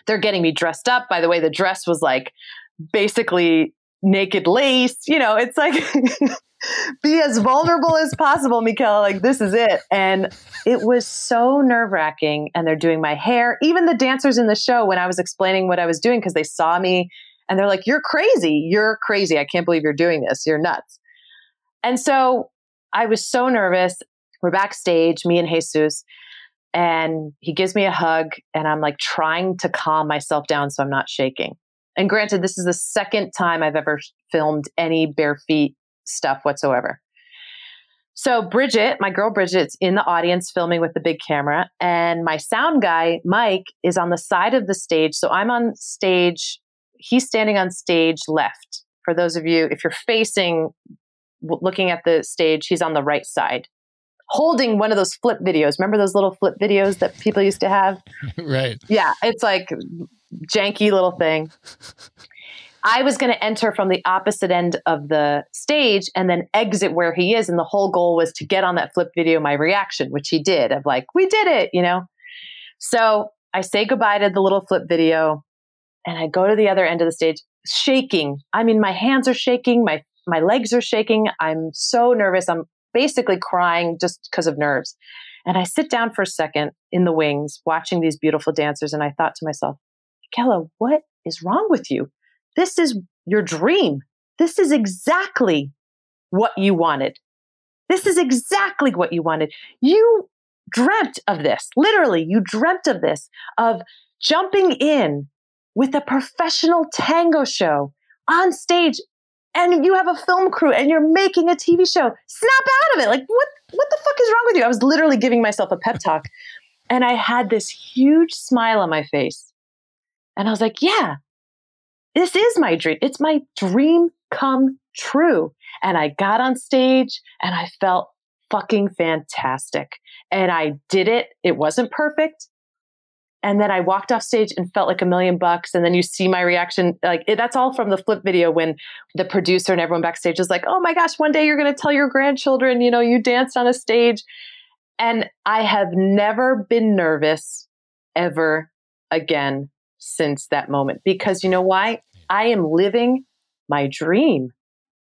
They're getting me dressed up. By the way, the dress was like basically naked lace, you know, it's like, be as vulnerable as possible, Michela, like, this is it. And it was so nerve-wracking. And they're doing my hair. Even the dancers in the show, when I was explaining what I was doing, because they saw me and they're like, you're crazy. I can't believe you're doing this. You're nuts. And so I was so nervous. We're backstage, me and Jesus, and he gives me a hug, and I'm like trying to calm myself down so I'm not shaking. And granted, this is the second time I've ever filmed any Bare Feet stuff whatsoever. So Bridget, my girl Bridget's in the audience filming with the big camera. And my sound guy, Mike, is on the side of the stage. So I'm on stage. He's standing on stage left. For those of you, if you're looking at the stage, he's on the right side, holding one of those flip videos. Remember those little flip videos that people used to have? Right. Yeah. It's like janky little thing. I was going to enter from the opposite end of the stage and then exit where he is. And the whole goal was to get on that flip video, my reaction, which he did, of like, we did it, you know? So I say goodbye to the little flip video and I go to the other end of the stage shaking. I mean, my hands are shaking. My legs are shaking. I'm so nervous. I'm basically crying just because of nerves. And I sit down for a second in the wings watching these beautiful dancers. And I thought to myself, Mickela, what is wrong with you? This is your dream. This is exactly what you wanted. This is exactly what you wanted. You dreamt of this. Literally, you dreamt of this, of jumping in with a professional tango show on stage. And you have a film crew and you're making a TV show. Snap out of it. Like, what the fuck is wrong with you? I was literally giving myself a pep talk. And I had this huge smile on my face. And I was like, yeah, this is my dream. It's my dream come true. And I got on stage and I felt fucking fantastic. And I did it. It wasn't perfect. And then I walked off stage and felt like $1,000,000. And then you see my reaction. Like, that's all from the flip video when the producer and everyone backstage is like, oh my gosh, one day you're going to tell your grandchildren, you know, you danced on a stage. And I have never been nervous ever again since that moment. Because you know why? I am living my dream.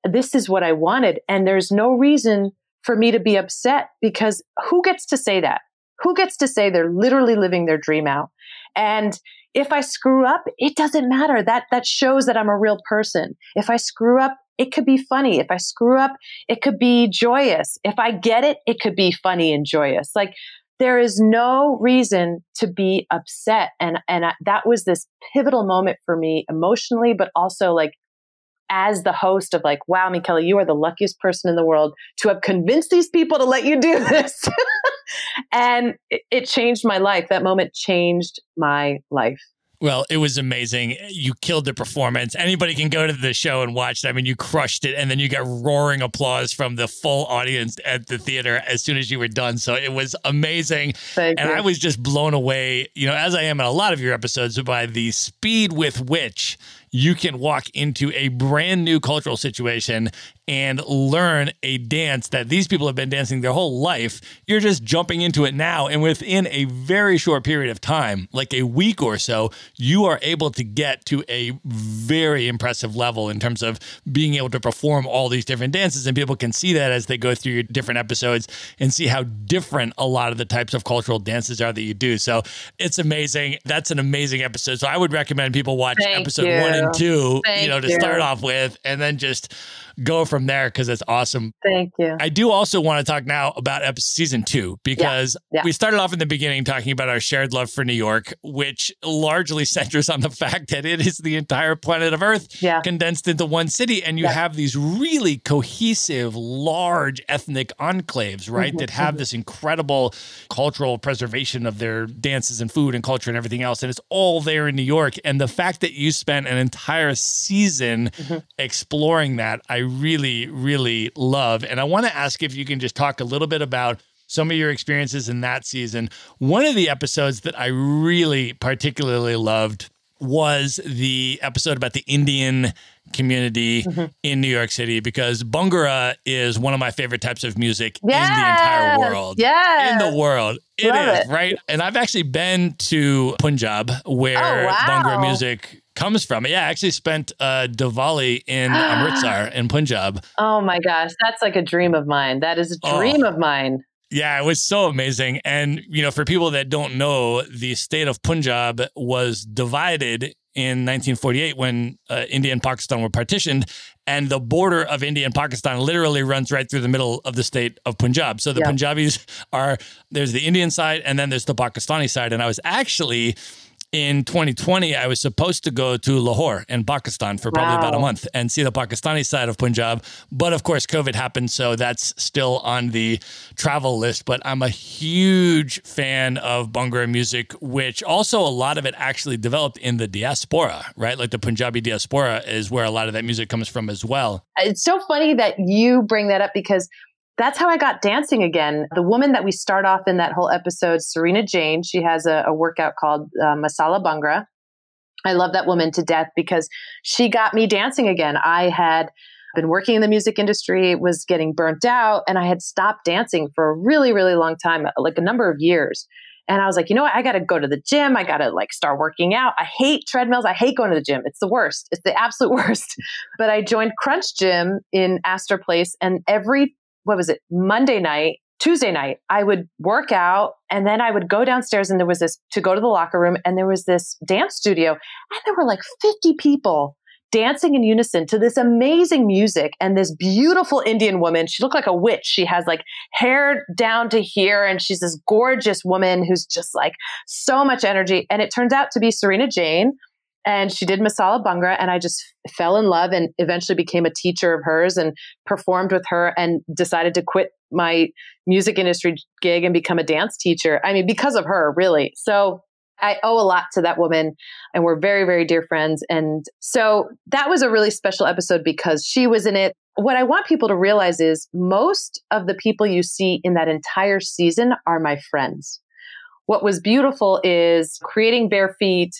This is what I wanted. And there's no reason for me to be upset, because who gets to say that? Who gets to say they're literally living their dream out? And if I screw up, it doesn't matter. That shows that I'm a real person. If I screw up, it could be funny. If I screw up, it could be joyous. If I get it, it could be funny and joyous. Like, there is no reason to be upset. And that was this pivotal moment for me emotionally, but also like as the host of like, wow, Mickela, you are the luckiest person in the world to have convinced these people to let you do this. And it changed my life. That moment changed my life. Well, it was amazing. You killed the performance. Anybody can go to the show and watch it. I mean, you crushed it. And then you got roaring applause from the full audience at the theater as soon as you were done. So it was amazing. Thank you. I was just blown away, you know, as I am in a lot of your episodes, by the speed with which you can walk into a brand new cultural situation and learn a dance that these people have been dancing their whole life. You're just jumping into it now. And within a very short period of time, like a week or so, you are able to get to a very impressive level in terms of being able to perform all these different dances. And people can see that as they go through your different episodes and see how different a lot of the types of cultural dances are that you do. So it's amazing. That's an amazing episode. So I would recommend people watch episode one and two, to start off with, and then just go from there, because it's awesome. Thank you. I do also want to talk now about season 2, because we started off in the beginning talking about our shared love for New York, which largely centers on the fact that it is the entire planet of Earth condensed into one city. And you have these really cohesive, large ethnic enclaves, right, that have this incredible cultural preservation of their dances and food and culture and everything else. And it's all there in New York. And the fact that you spent an entire season exploring that, I really, really love. And I want to ask if you can just talk a little bit about some of your experiences in that season. One of the episodes that I really particularly loved was the episode about the Indian community in New York City, because Bhangra is one of my favorite types of music in the entire world. In the world. It is, right? And I've actually been to Punjab, where Bhangra music comes from. Yeah, I actually spent Diwali in Amritsar in Punjab. Oh my gosh, that's like a dream of mine. That is a dream of mine. Yeah, it was so amazing. And, you know, for people that don't know, the state of Punjab was divided in 1948 when India and Pakistan were partitioned. And the border of India and Pakistan literally runs right through the middle of the state of Punjab. So the Punjabis there's the Indian side and then there's the Pakistani side. And I was actually... in 2020, I was supposed to go to Lahore in Pakistan for probably about a month and see the Pakistani side of Punjab. But of course, COVID happened, so that's still on the travel list. But I'm a huge fan of Bhangra music, which also a lot of it actually developed in the diaspora, right? Like the Punjabi diaspora is where a lot of that music comes from as well. It's so funny that you bring that up, because that's how I got dancing again. The woman that we start off in that whole episode, Serena Jane, she has a workout called Masala Bhangra. I love that woman to death because she got me dancing again. I had been working in the music industry, was getting burnt out, and I had stopped dancing for a really, really long time, like a number of years. And I was like, you know what? I got to go to the gym. I got to like start working out. I hate treadmills. I hate going to the gym. It's the worst. It's the absolute worst. But I joined Crunch Gym in Astor Place, and every, Monday night, Tuesday night, I would work out, and then I would go downstairs, and there was this, to go to the locker room, and there was this dance studio, and there were like 50 people dancing in unison to this amazing music and this beautiful Indian woman. She looked like a witch. She has like hair down to here, and she's this gorgeous woman who's just like so much energy. And it turns out to be Serena Jane, and she did Masala Bhangra, and I just fell in love and eventually became a teacher of hers and performed with her and decided to quit my music industry gig and become a dance teacher. I mean, because of her, really. So I owe a lot to that woman, and we're very, very dear friends. And so that was a really special episode because she was in it. What I want people to realize is most of the people you see in that entire season are my friends. What was beautiful is creating Bare Feet.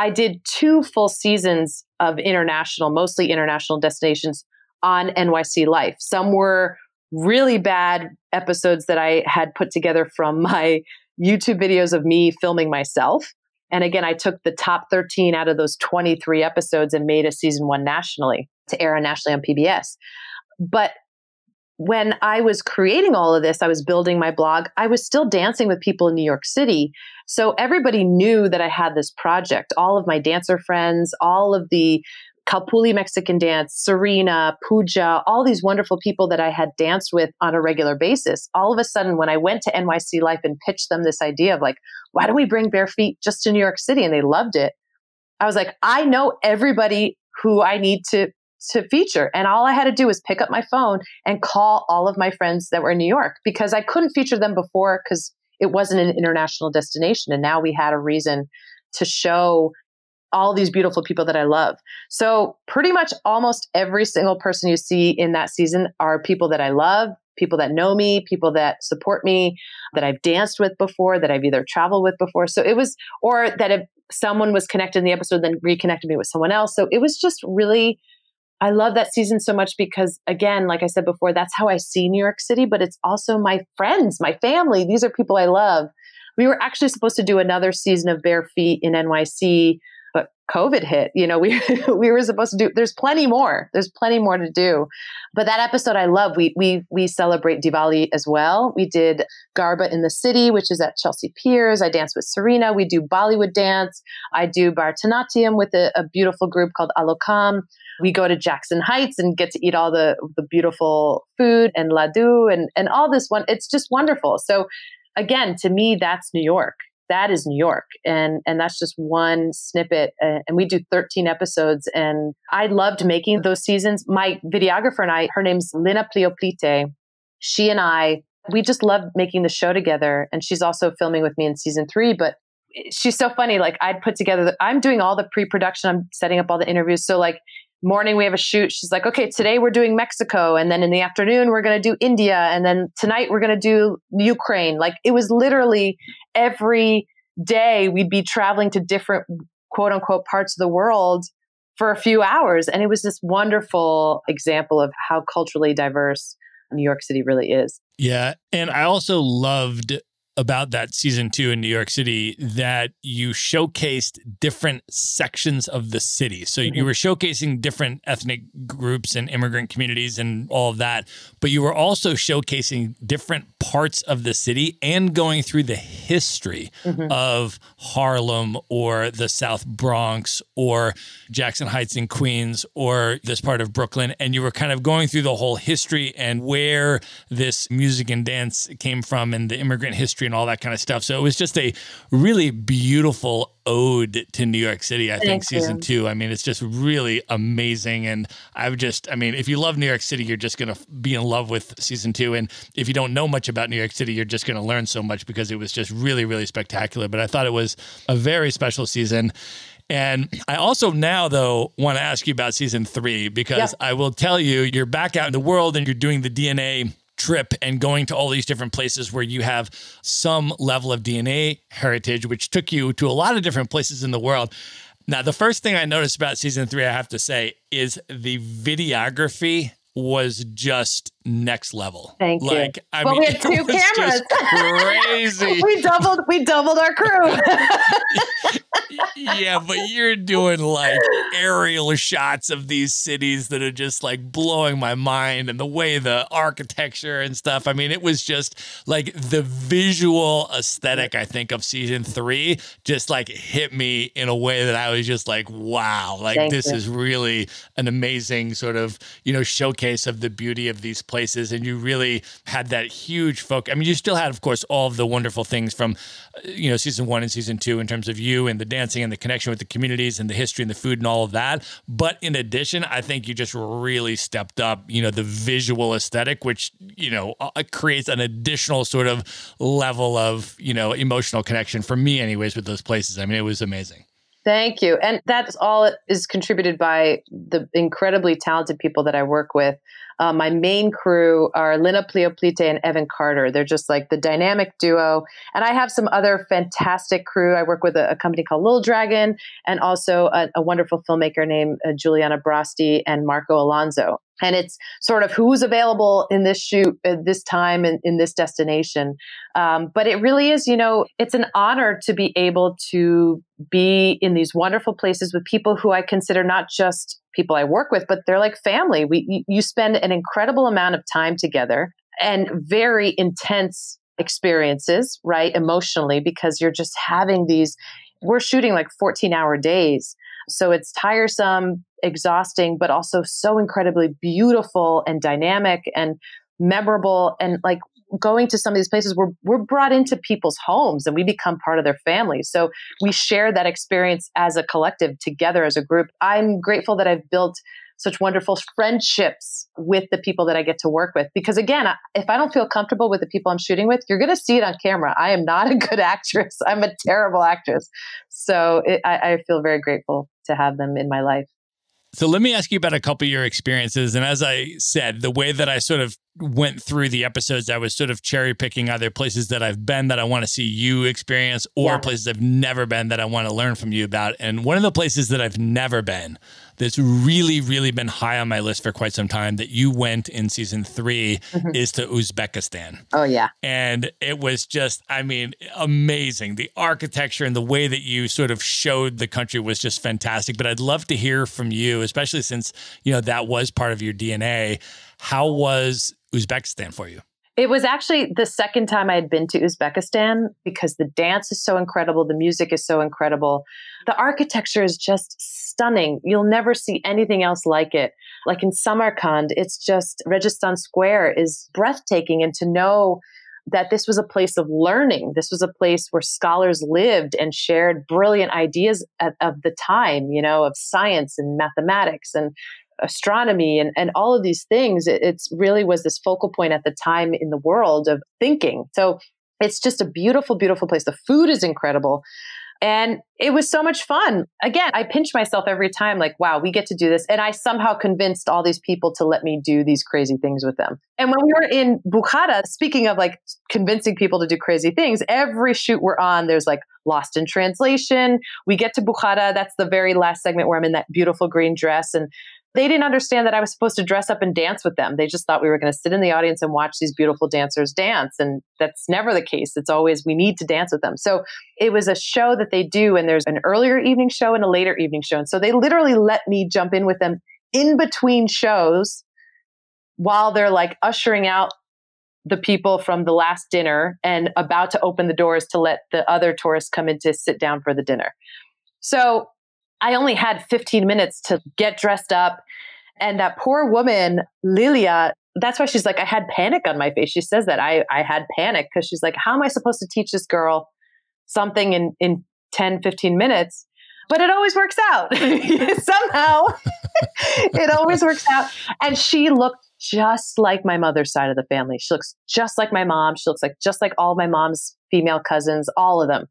I did 2 full seasons of international, mostly international destinations on NYC Life. Some were really bad episodes that I had put together from my YouTube videos of me filming myself. And again, I took the top 13 out of those 23 episodes and made a season 1 nationally to air nationally on PBS. But when I was creating all of this, I was building my blog, I was still dancing with people in New York City. So everybody knew that I had this project. All of my dancer friends, all of the Kalpuli Mexican dance, Serena, Pooja, all these wonderful people that I had danced with on a regular basis. All of a sudden, when I went to NYC Life and pitched them this idea of like, why don't we bring Bare Feet just to New York City? And they loved it. I was like, I know everybody who I need to feature. And all I had to do was pick up my phone and call all of my friends that were in New York, because I couldn't feature them before because it wasn't an international destination. And now we had a reason to show all these beautiful people that I love. So pretty much almost every single person you see in that season are people that I love, people that know me, people that support me, that I've danced with before, that I've either traveled with before. So it was, or that if someone was connected in the episode, then reconnected me with someone else. So it was just really, I love that season so much because again, like I said before, that's how I see New York City, but it's also my friends, my family. These are people I love. We were actually supposed to do another season of Bare Feet in NYC, but COVID hit. You know, we were supposed to do, there's plenty more to do. But that episode I love, we celebrate Diwali as well. We did Garba in the City, which is at Chelsea Piers. I dance with Serena. We do Bollywood dance. I do Bharatanatyam with a beautiful group called Alokam. We go to Jackson Heights and get to eat all the beautiful food and laddu and all this one. It's just wonderful. So again, to me, that's New York. That is New York. And that's just one snippet. And we do 13 episodes. And I loved making those seasons. My videographer and I, her name's Lina Plioplite. She and I, we just loved making the show together. And she's also filming with me in season 3. But she's so funny. Like I'd put together, I'm doing all the pre-production. I'm setting up all the interviews. So like morning, we have a shoot. She's like, okay, today we're doing Mexico. And then in the afternoon, we're going to do India. And then tonight we're going to do Ukraine. Like it was literally every day we'd be traveling to different quote unquote parts of the world for a few hours. And it was this wonderful example of how culturally diverse New York City really is. Yeah. And I also loved about that season 2 in New York City that you showcased different sections of the city. So you were showcasing different ethnic groups and immigrant communities and all of that, but you were also showcasing different parts of the city and going through the history of Harlem or the South Bronx or Jackson Heights in Queens or this part of Brooklyn. And you were kind of going through the whole history and where this music and dance came from and the immigrant history and all that kind of stuff. So it was just a really beautiful ode to New York City, I think, season 2. I mean, it's just really amazing. And I've just, I mean, if you love New York City, you're just going to be in love with season 2. And if you don't know much about New York City, you're just going to learn so much because it was just really, really spectacular. But I thought it was a very special season. And I also now, though, want to ask you about season 3, because I will tell you, you're back out in the world and you're doing the DNA trip and going to all these different places where you have some level of DNA heritage, which took you to a lot of different places in the world. Now, the first thing I noticed about season 3, I have to say, is the videography was just next level. Thank you. Like, I mean, we had two cameras. Crazy. we doubled our crew. Yeah, but you're doing like aerial shots of these cities that are just like blowing my mind, and the way the architecture and stuff. I mean, it was just like the visual aesthetic, I think, of season 3 just like hit me in a way that I was just like, wow, like this is really an amazing sort of, you know, showcase of the beauty of these places. And you really had that huge focus. I mean, you still had, of course, all of the wonderful things from, you know, season 1 and season 2 in terms of you and the dancing and the connection with the communities and the history and the food and all of that. But in addition, I think you just really stepped up, you know, the visual aesthetic, which, you know, creates an additional sort of level of, you know, emotional connection for me anyways with those places. I mean, it was amazing. Thank you. And that's all is contributed by the incredibly talented people that I work with. My main crew are Lina Plioplite and Evan Carter. They're just like the dynamic duo. And I have some other fantastic crew. I work with a company called Little Dragon, and also a wonderful filmmaker named Juliana Brosti and Marco Alonso. And it's sort of who's available in this shoot at this time and in this destination. But it really is, you know, it's an honor to be able to be in these wonderful places with people who I consider not just people I work with, but they're like family. You spend an incredible amount of time together and very intense experiences, right? Emotionally, because you're just having these, we're shooting like 14-hour days. So it's tiresome, exhausting, but also so incredibly beautiful and dynamic and memorable. And like going to some of these places, we're brought into people's homes and we become part of their family. So we share that experience as a collective together as a group. I'm grateful that I've built such wonderful friendships with the people that I get to work with. Because again, if I don't feel comfortable with the people I'm shooting with, you're going to see it on camera. I am not a good actress. I'm a terrible actress. So I feel very grateful to have them in my life. So let me ask you about a couple of your experiences. And as I said, the way that I sort of went through the episodes, I was sort of cherry picking either places that I've been that I want to see you experience, or places I've never been that I want to learn from you about. And one of the places that I've never been that's really, really been high on my list for quite some time that you went in season 3 is to Uzbekistan. Oh, yeah. And it was just, I mean, amazing. The architecture and the way that you sort of showed the country was just fantastic. But I'd love to hear from you, especially since, you know, that was part of your DNA. How was Uzbekistan for you? It was actually the second time I had been to Uzbekistan, because the dance is so incredible. The music is so incredible. The architecture is just stunning. You'll never see anything else like it. Like in Samarkand, it's just Registan Square is breathtaking. And to know that this was a place of learning, this was a place where scholars lived and shared brilliant ideas of the time, you know, of science and mathematics and astronomy and all of these things. It really was this focal point at the time in the world of thinking. So it's just a beautiful, beautiful place. The food is incredible. And it was so much fun. Again, I pinch myself every time, like, wow, we get to do this. And I somehow convinced all these people to let me do these crazy things with them. And when we were in Bukhara, speaking of like convincing people to do crazy things, every shoot we're on, there's like Lost in Translation. We get to Bukhara. That's the very last segment where I'm in that beautiful green dress. And they didn't understand that I was supposed to dress up and dance with them. They just thought we were going to sit in the audience and watch these beautiful dancers dance. And that's never the case. It's always, we need to dance with them. So it was a show that they do. And there's an earlier evening show and a later evening show. And so they literally let me jump in with them in between shows while they're like ushering out the people from the last dinner and about to open the doors to let the other tourists come in to sit down for the dinner. So I only had 15 minutes to get dressed up. And that poor woman, Lilia, that's why she's like, I had panic on my face. She says that I had panic, because she's like, how am I supposed to teach this girl something in 10, 15 minutes? But it always works out. Somehow it always works out. And she looked just like my mother's side of the family. She looks just like my mom. She looks like just like all my mom's female cousins, all of them.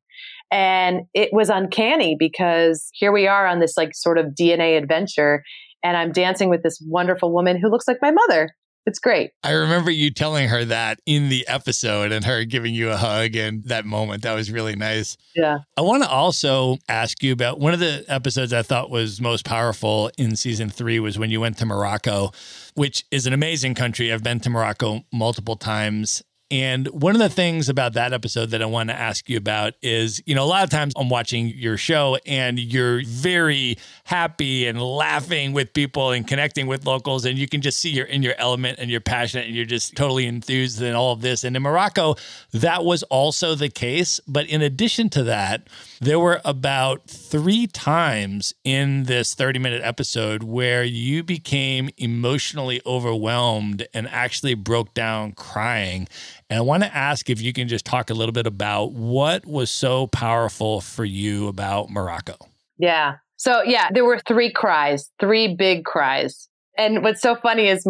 And it was uncanny, because here we are on this like sort of DNA adventure, and I'm dancing with this wonderful woman who looks like my mother. It's great. I remember you telling her that in the episode and her giving you a hug and that moment. That was really nice. Yeah. I want to also ask you about one of the episodes I thought was most powerful in season 3 was when you went to Morocco, which is an amazing country. I've been to Morocco multiple times. And one of the things about that episode that I want to ask you about is, you know, a lot of times I'm watching your show and you're very happy and laughing with people and connecting with locals. And you can just see you're in your element and you're passionate and you're just totally enthused in all of this. And in Morocco, that was also the case. But in addition to that, there were about 3 times in this 30-minute episode where you became emotionally overwhelmed and actually broke down crying. And I want to ask if you can just talk a little bit about what was so powerful for you about Morocco. Yeah. So yeah, there were 3 cries, 3 big cries. And what's so funny is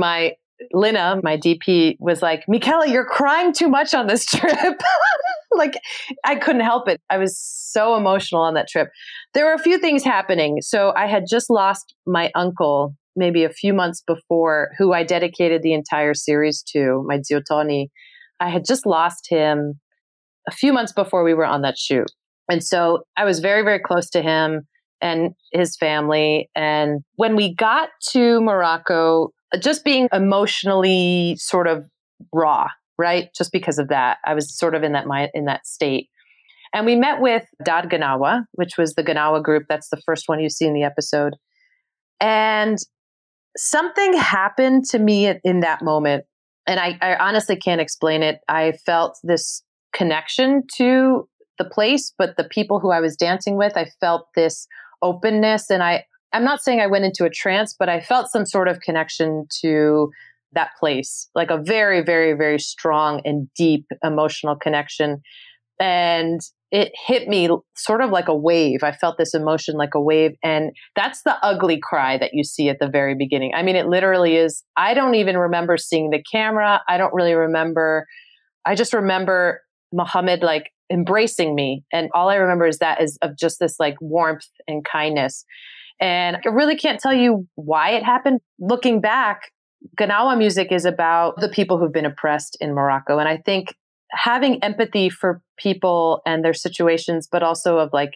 Lina, my DP, was like, Michela, you're crying too much on this trip. Like, I couldn't help it. I was so emotional on that trip. There were a few things happening. So I had just lost my uncle maybe a few months before, who I dedicated the entire series to, my Zio Tony. I had just lost him a few months before we were on that shoot. And so I was very, very close to him and his family. And when we got to Morocco, just being emotionally sort of raw, right? Just because of that, I was sort of in that state. And we met with Dad Gnawa, which was the Gnawa group. That's the first one you see in the episode. And something happened to me in that moment. And I honestly can't explain it. I felt this connection to the place, but the people who I was dancing with, I felt this openness. And I'm not saying I went into a trance, but I felt some sort of connection to that place, like a very, very, very strong and deep emotional connection. And it hit me sort of like a wave. I felt this emotion like a wave. And that's the ugly cry that you see at the very beginning. I mean, it literally is. I don't even remember seeing the camera. I don't really remember. I just remember Mohammed like embracing me. And all I remember is that is of just this like warmth and kindness. And I really can't tell you why it happened. Looking back, Gnawa music is about the people who've been oppressed in Morocco. And I think having empathy for people and their situations, but also of like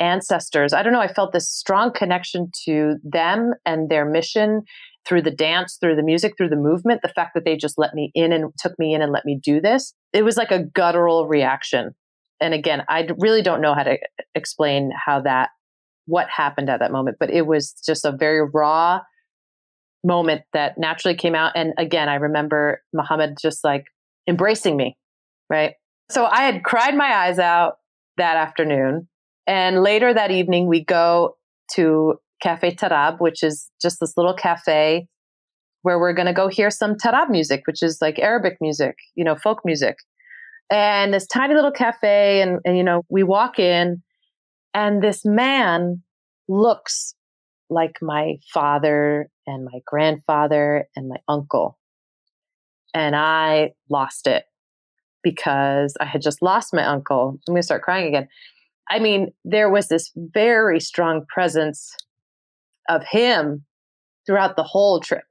ancestors. I don't know. I felt this strong connection to them and their mission through the dance, through the music, through the movement, the fact that they just let me in and took me in and let me do this. It was like a guttural reaction. And again, I really don't know how to explain what happened at that moment, but it was just a very raw moment that naturally came out. And again, I remember Mohammed just like embracing me. Right. So I had cried my eyes out that afternoon. And later that evening, we go to Cafe Tarab, which is just this little cafe where we're going to go hear some Tarab music, which is like Arabic music, you know, folk music. And this tiny little cafe. And you know, we walk in and this man looks like my father and my grandfather and my uncle. And I lost it. Because I had just lost my uncle. I'm going to start crying again. I mean, there was this very strong presence of him throughout the whole trip.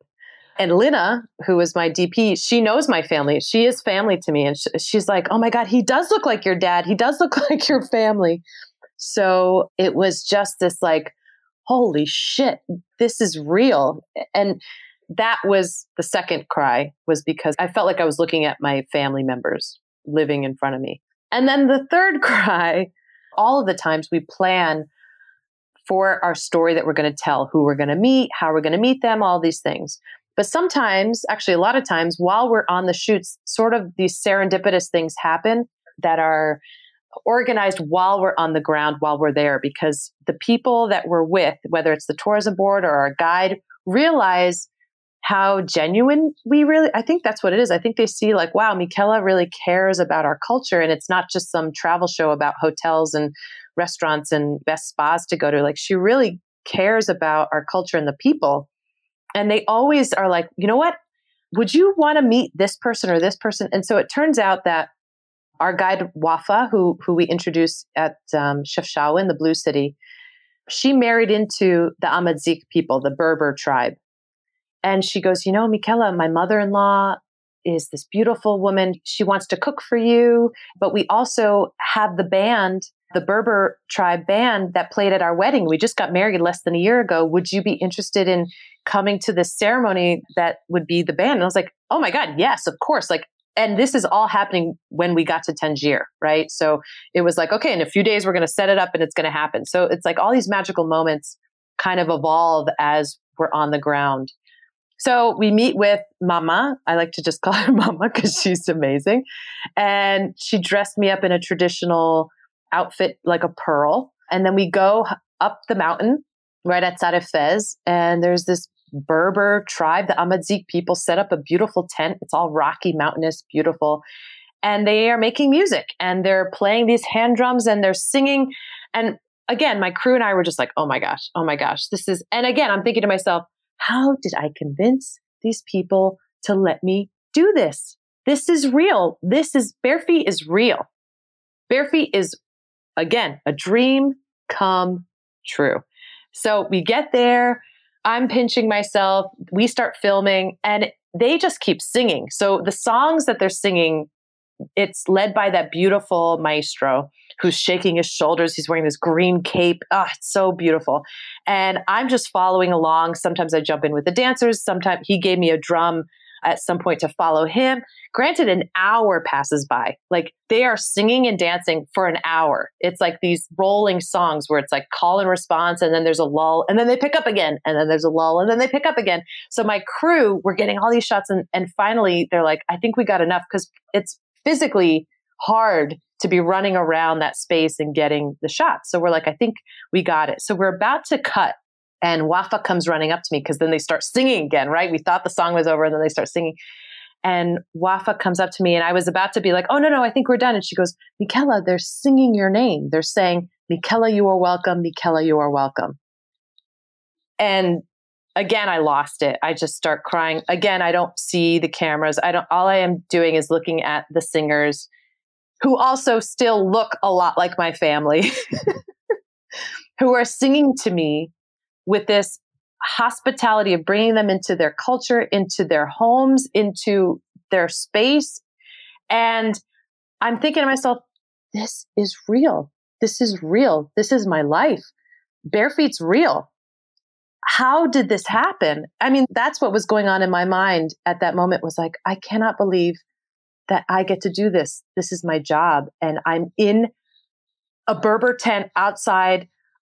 And Lina, who was my DP, she knows my family. She is family to me. And she's like, oh my God, he does look like your dad. He does look like your family. So it was just this like, holy shit, this is real. And that was the second cry, was because I felt like I was looking at my family members living in front of me. And then the third cry, all of the times we plan for our story that we're going to tell, who we're going to meet, how we're going to meet them, all these things. But sometimes, actually a lot of times while we're on the shoots, sort of these serendipitous things happen that are organized while we're on the ground, while we're there, because the people that we're with, whether it's the tourism board or our guide, realize how genuine we really, I think that's what it is. I think they see like, wow, Michela really cares about our culture. And it's not just some travel show about hotels and restaurants and best spas to go to. Like, she really cares about our culture and the people. And they always are like, you know what, would you want to meet this person or this person? And so it turns out that our guide Wafa, who we introduced at Chefchaouen, the Blue City, she married into the Amazigh people, the Berber tribe. And she goes, you know, Michela, my mother-in-law is this beautiful woman. She wants to cook for you. But we also have the band, the Berber tribe band that played at our wedding. We just got married less than a year ago. Would you be interested in coming to this ceremony that would be the band? And I was like, oh my God, yes, of course. Like, and this is all happening when we got to Tangier, right? So it was like, okay, in a few days, we're going to set it up and it's going to happen. So it's like all these magical moments kind of evolve as we're on the ground. So we meet with Mama. I like to just call her Mama because she's amazing. And she dressed me up in a traditional outfit, like a pearl. And then we go up the mountain right outside of Fez. And there's this Berber tribe, the Amazigh people, set up a beautiful tent. It's all rocky, mountainous, beautiful. And they are making music and they're playing these hand drums and they're singing. And again, my crew and I were just like, oh my gosh, this is, and again, I'm thinking to myself, how did I convince these people to let me do this? This is real. This is, Bare Feet is real. Bare Feet is, again, a dream come true. So we get there, I'm pinching myself, we start filming, and they just keep singing. So the songs that they're singing, it's led by that beautiful maestro who's shaking his shoulders. He's wearing this green cape. Ah, it's so beautiful. And I'm just following along. Sometimes I jump in with the dancers. Sometimes he gave me a drum at some point to follow him. Granted, an hour passes by. Like they are singing and dancing for an hour. It's like these rolling songs where it's like call and response, and then there's a lull, and then they pick up again, and then there's a lull, and then they pick up again. So my crew were getting all these shots, and finally they're like, I think we got enough, because it's physically hard to be running around that space and getting the shots. So we're like, I think we got it. So we're about to cut, and Wafa comes running up to me because then they start singing again, right? We thought the song was over and then they start singing. And Wafa comes up to me and I was about to be like, oh, no, I think we're done. And she goes, Michela, they're singing your name. They're saying, Michela, you are welcome. Michela, you are welcome. And again, I lost it. I just start crying. Again, I don't see the cameras. All I am doing is looking at the singers, who also still look a lot like my family, who are singing to me with this hospitality of bringing them into their culture, into their homes, into their space. And I'm thinking to myself, this is real. This is real. This is my life. Bare Feet's real. How did this happen? I mean, that's what was going on in my mind at that moment, was like, I cannot believe that I get to do this. This is my job. And I'm in a Berber tent outside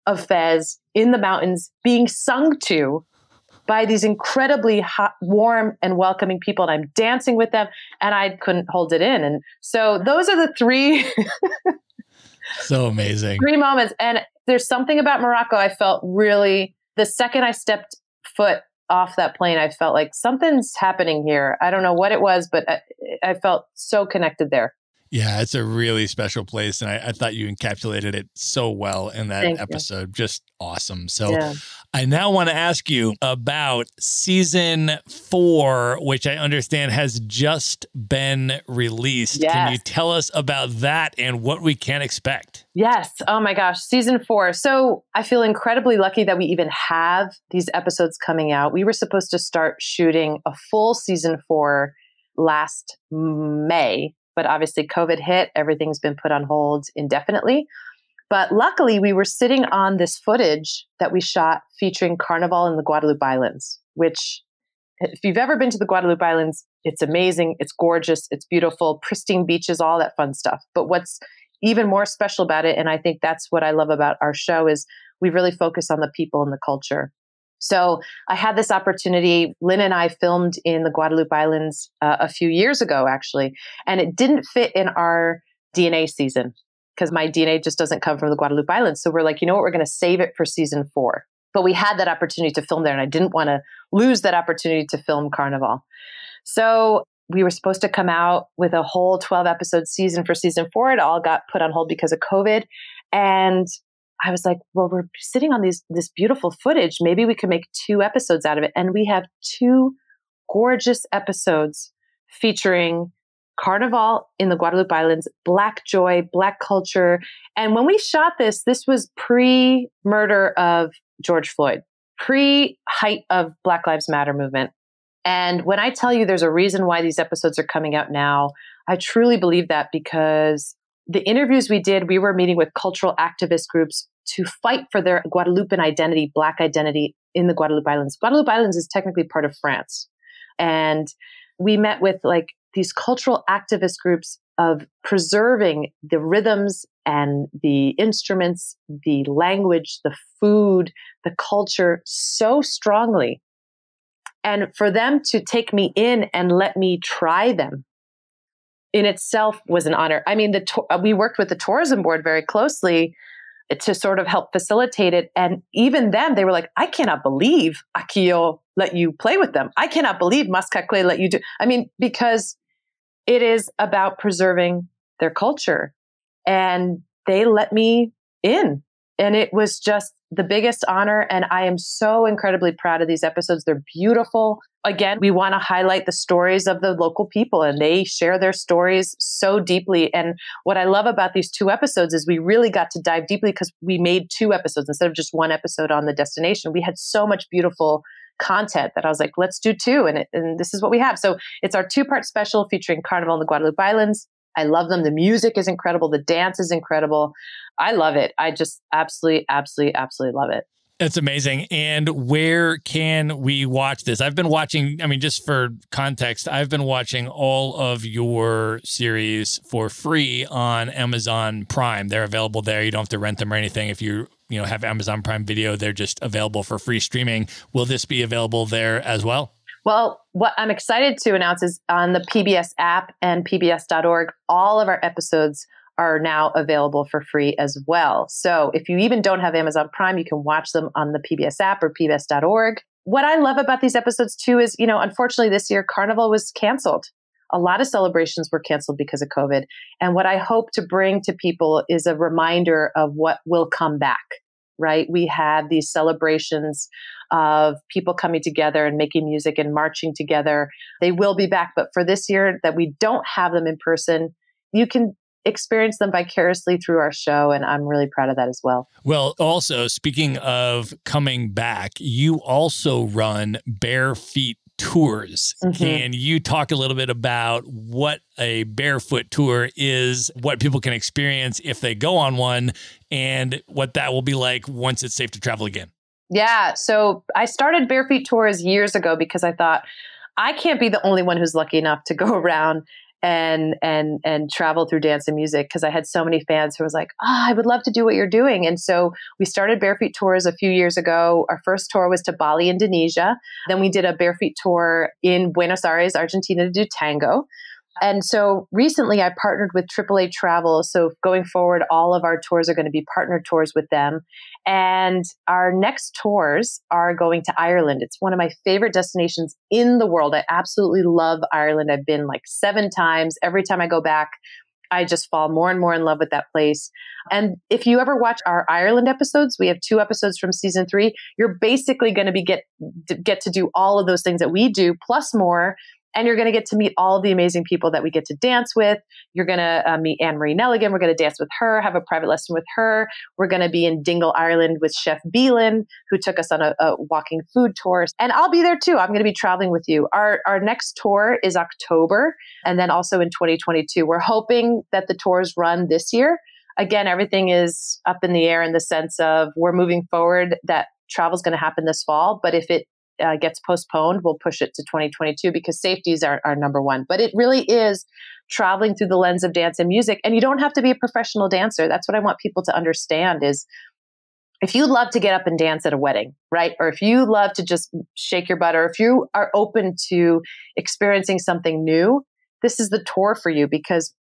of Fez in the mountains being sung to by these incredibly hot, warm and welcoming people. And I'm dancing with them, and I couldn't hold it in. And so those are the three. So amazing. 3 moments. And there's something about Morocco. I felt really, the second I stepped foot off that plane, I felt like something's happening here. I don't know what it was, but I felt so connected there. Yeah, it's a really special place. And I thought you encapsulated it so well in that episode. Thank you. Just awesome. So yeah. I now want to ask you about season 4, which I understand has just been released. Yes. Can you tell us about that and what we can expect? Yes. Oh my gosh. Season 4. So I feel incredibly lucky that we even have these episodes coming out. We were supposed to start shooting a full season 4 last May. But obviously COVID hit, everything's been put on hold indefinitely. But luckily we were sitting on this footage that we shot featuring Carnival in the Guadeloupe Islands, which if you've ever been to the Guadeloupe Islands, it's amazing, it's gorgeous, it's beautiful, pristine beaches, all that fun stuff. But what's even more special about it, and I think that's what I love about our show, is we really focus on the people and the culture. So I had this opportunity. Lynn and I filmed in the Guadeloupe Islands a few years ago, actually, and it didn't fit in our DNA season because my DNA just doesn't come from the Guadeloupe Islands. So we're like, you know what, we're going to save it for season 4. But we had that opportunity to film there, and I didn't want to lose that opportunity to film Carnival. So we were supposed to come out with a whole 12-episode season for season 4. It all got put on hold because of COVID. And I was like, well, we're sitting on this beautiful footage. Maybe we could make 2 episodes out of it. And we have 2 gorgeous episodes featuring Carnival in the Guadeloupe Islands, Black joy, Black culture. And when we shot this was pre-murder of George Floyd, pre-height of Black Lives Matter movement. And when I tell you there's a reason why these episodes are coming out now, I truly believe that, because the interviews we did, we were meeting with cultural activist groups to fight for their Guadeloupean identity, Black identity in the Guadeloupe Islands. Guadeloupe Islands is technically part of France. And we met with like these cultural activist groups of preserving the rhythms and the instruments, the language, the food, the culture so strongly. And for them to take me in and let me try them in itself was an honor. I mean, we worked with the tourism board very closely to sort of help facilitate it. And even then, they were like, I cannot believe Akio let you play with them. I cannot believe Mascaclé let you do. I mean, because it is about preserving their culture. And they let me in. And it was just the biggest honor. And I am so incredibly proud of these episodes. They're beautiful. Again, we want to highlight the stories of the local people, and they share their stories so deeply. And what I love about these two episodes is we really got to dive deeply, because we made two episodes instead of just one episode on the destination. We had so much beautiful content that I was like, let's do two. And this is what we have. So it's our two-part special featuring Carnival in the Guadeloupe Islands. I love them. The music is incredible. The dance is incredible. I love it. I just absolutely, absolutely, absolutely love it. That's amazing. And where can we watch this? I've been watching, I mean, just for context, I've been watching all of your series for free on Amazon Prime. They're available there. You don't have to rent them or anything. If you have Amazon Prime Video, they're just available for free streaming. Will this be available there as well? Well, what I'm excited to announce is on the PBS app and pbs.org, all of our episodes are now available for free as well. So if you even don't have Amazon Prime, you can watch them on the PBS app or pbs.org. What I love about these episodes too is, you know, unfortunately this year, Carnival was canceled. A lot of celebrations were canceled because of COVID. And what I hope to bring to people is a reminder of what will come back, right? We have these celebrations of people coming together and making music and marching together. They will be back. But for this year that we don't have them in person, you can experience them vicariously through our show. And I'm really proud of that as well. Well, also, speaking of coming back, you also run Bare Feet Tours. Mm-hmm. Can you talk a little bit about what a barefoot tour is, what people can experience if they go on one, and what that will be like once it's safe to travel again? Yeah. So I started Bare Feet Tours years ago because I thought, I can't be the only one who's lucky enough to go around and travel through dance and music, because I had so many fans who was like, oh, I would love to do what you're doing. And so we started Bare Feet Tours a few years ago. Our first tour was to Bali, Indonesia. Then we did a Bare Feet Tour in Buenos Aires, Argentina, to do tango. And so recently I partnered with AAA Travel. So going forward, all of our tours are going to be partner tours with them. And our next tours are going to Ireland. It's one of my favorite destinations in the world. I absolutely love Ireland. I've been like 7 times. Every time I go back, I just fall more and more in love with that place. And if you ever watch our Ireland episodes, we have 2 episodes from season 3. You're basically going to be get to do all of those things that we do, plus more. And you're going to get to meet all of the amazing people that we get to dance with. You're going to meet Anne-Marie Nelligan. We're going to dance with her, have a private lesson with her. We're going to be in Dingle, Ireland with Chef Beelan, who took us on a walking food tour. And I'll be there too. I'm going to be traveling with you. Our next tour is October, and then also in 2022. We're hoping that the tours run this year. Again, everything is up in the air in the sense of we're moving forward, that travel is going to happen this fall. But if it gets postponed, we'll push it to 2022, because safety is our number one. But it really is traveling through the lens of dance and music. And you don't have to be a professional dancer. That's what I want people to understand is, if you love to get up and dance at a wedding, right? Or if you love to just shake your butt, or if you are open to experiencing something new, this is the tour for you, because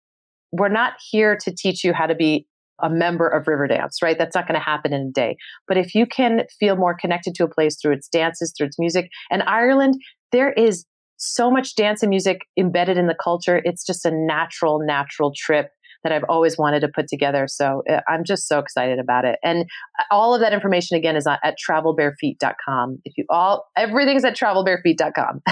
we're not here to teach you how to be a member of Riverdance, right? That's not going to happen in a day. But if you can feel more connected to a place through its dances, through its music, and Ireland, there is so much dance and music embedded in the culture. It's just a natural trip that I've always wanted to put together. So I'm just so excited about it. And all of that information again is at travelbarefeet.com. Everything's at travelbarefeet.com.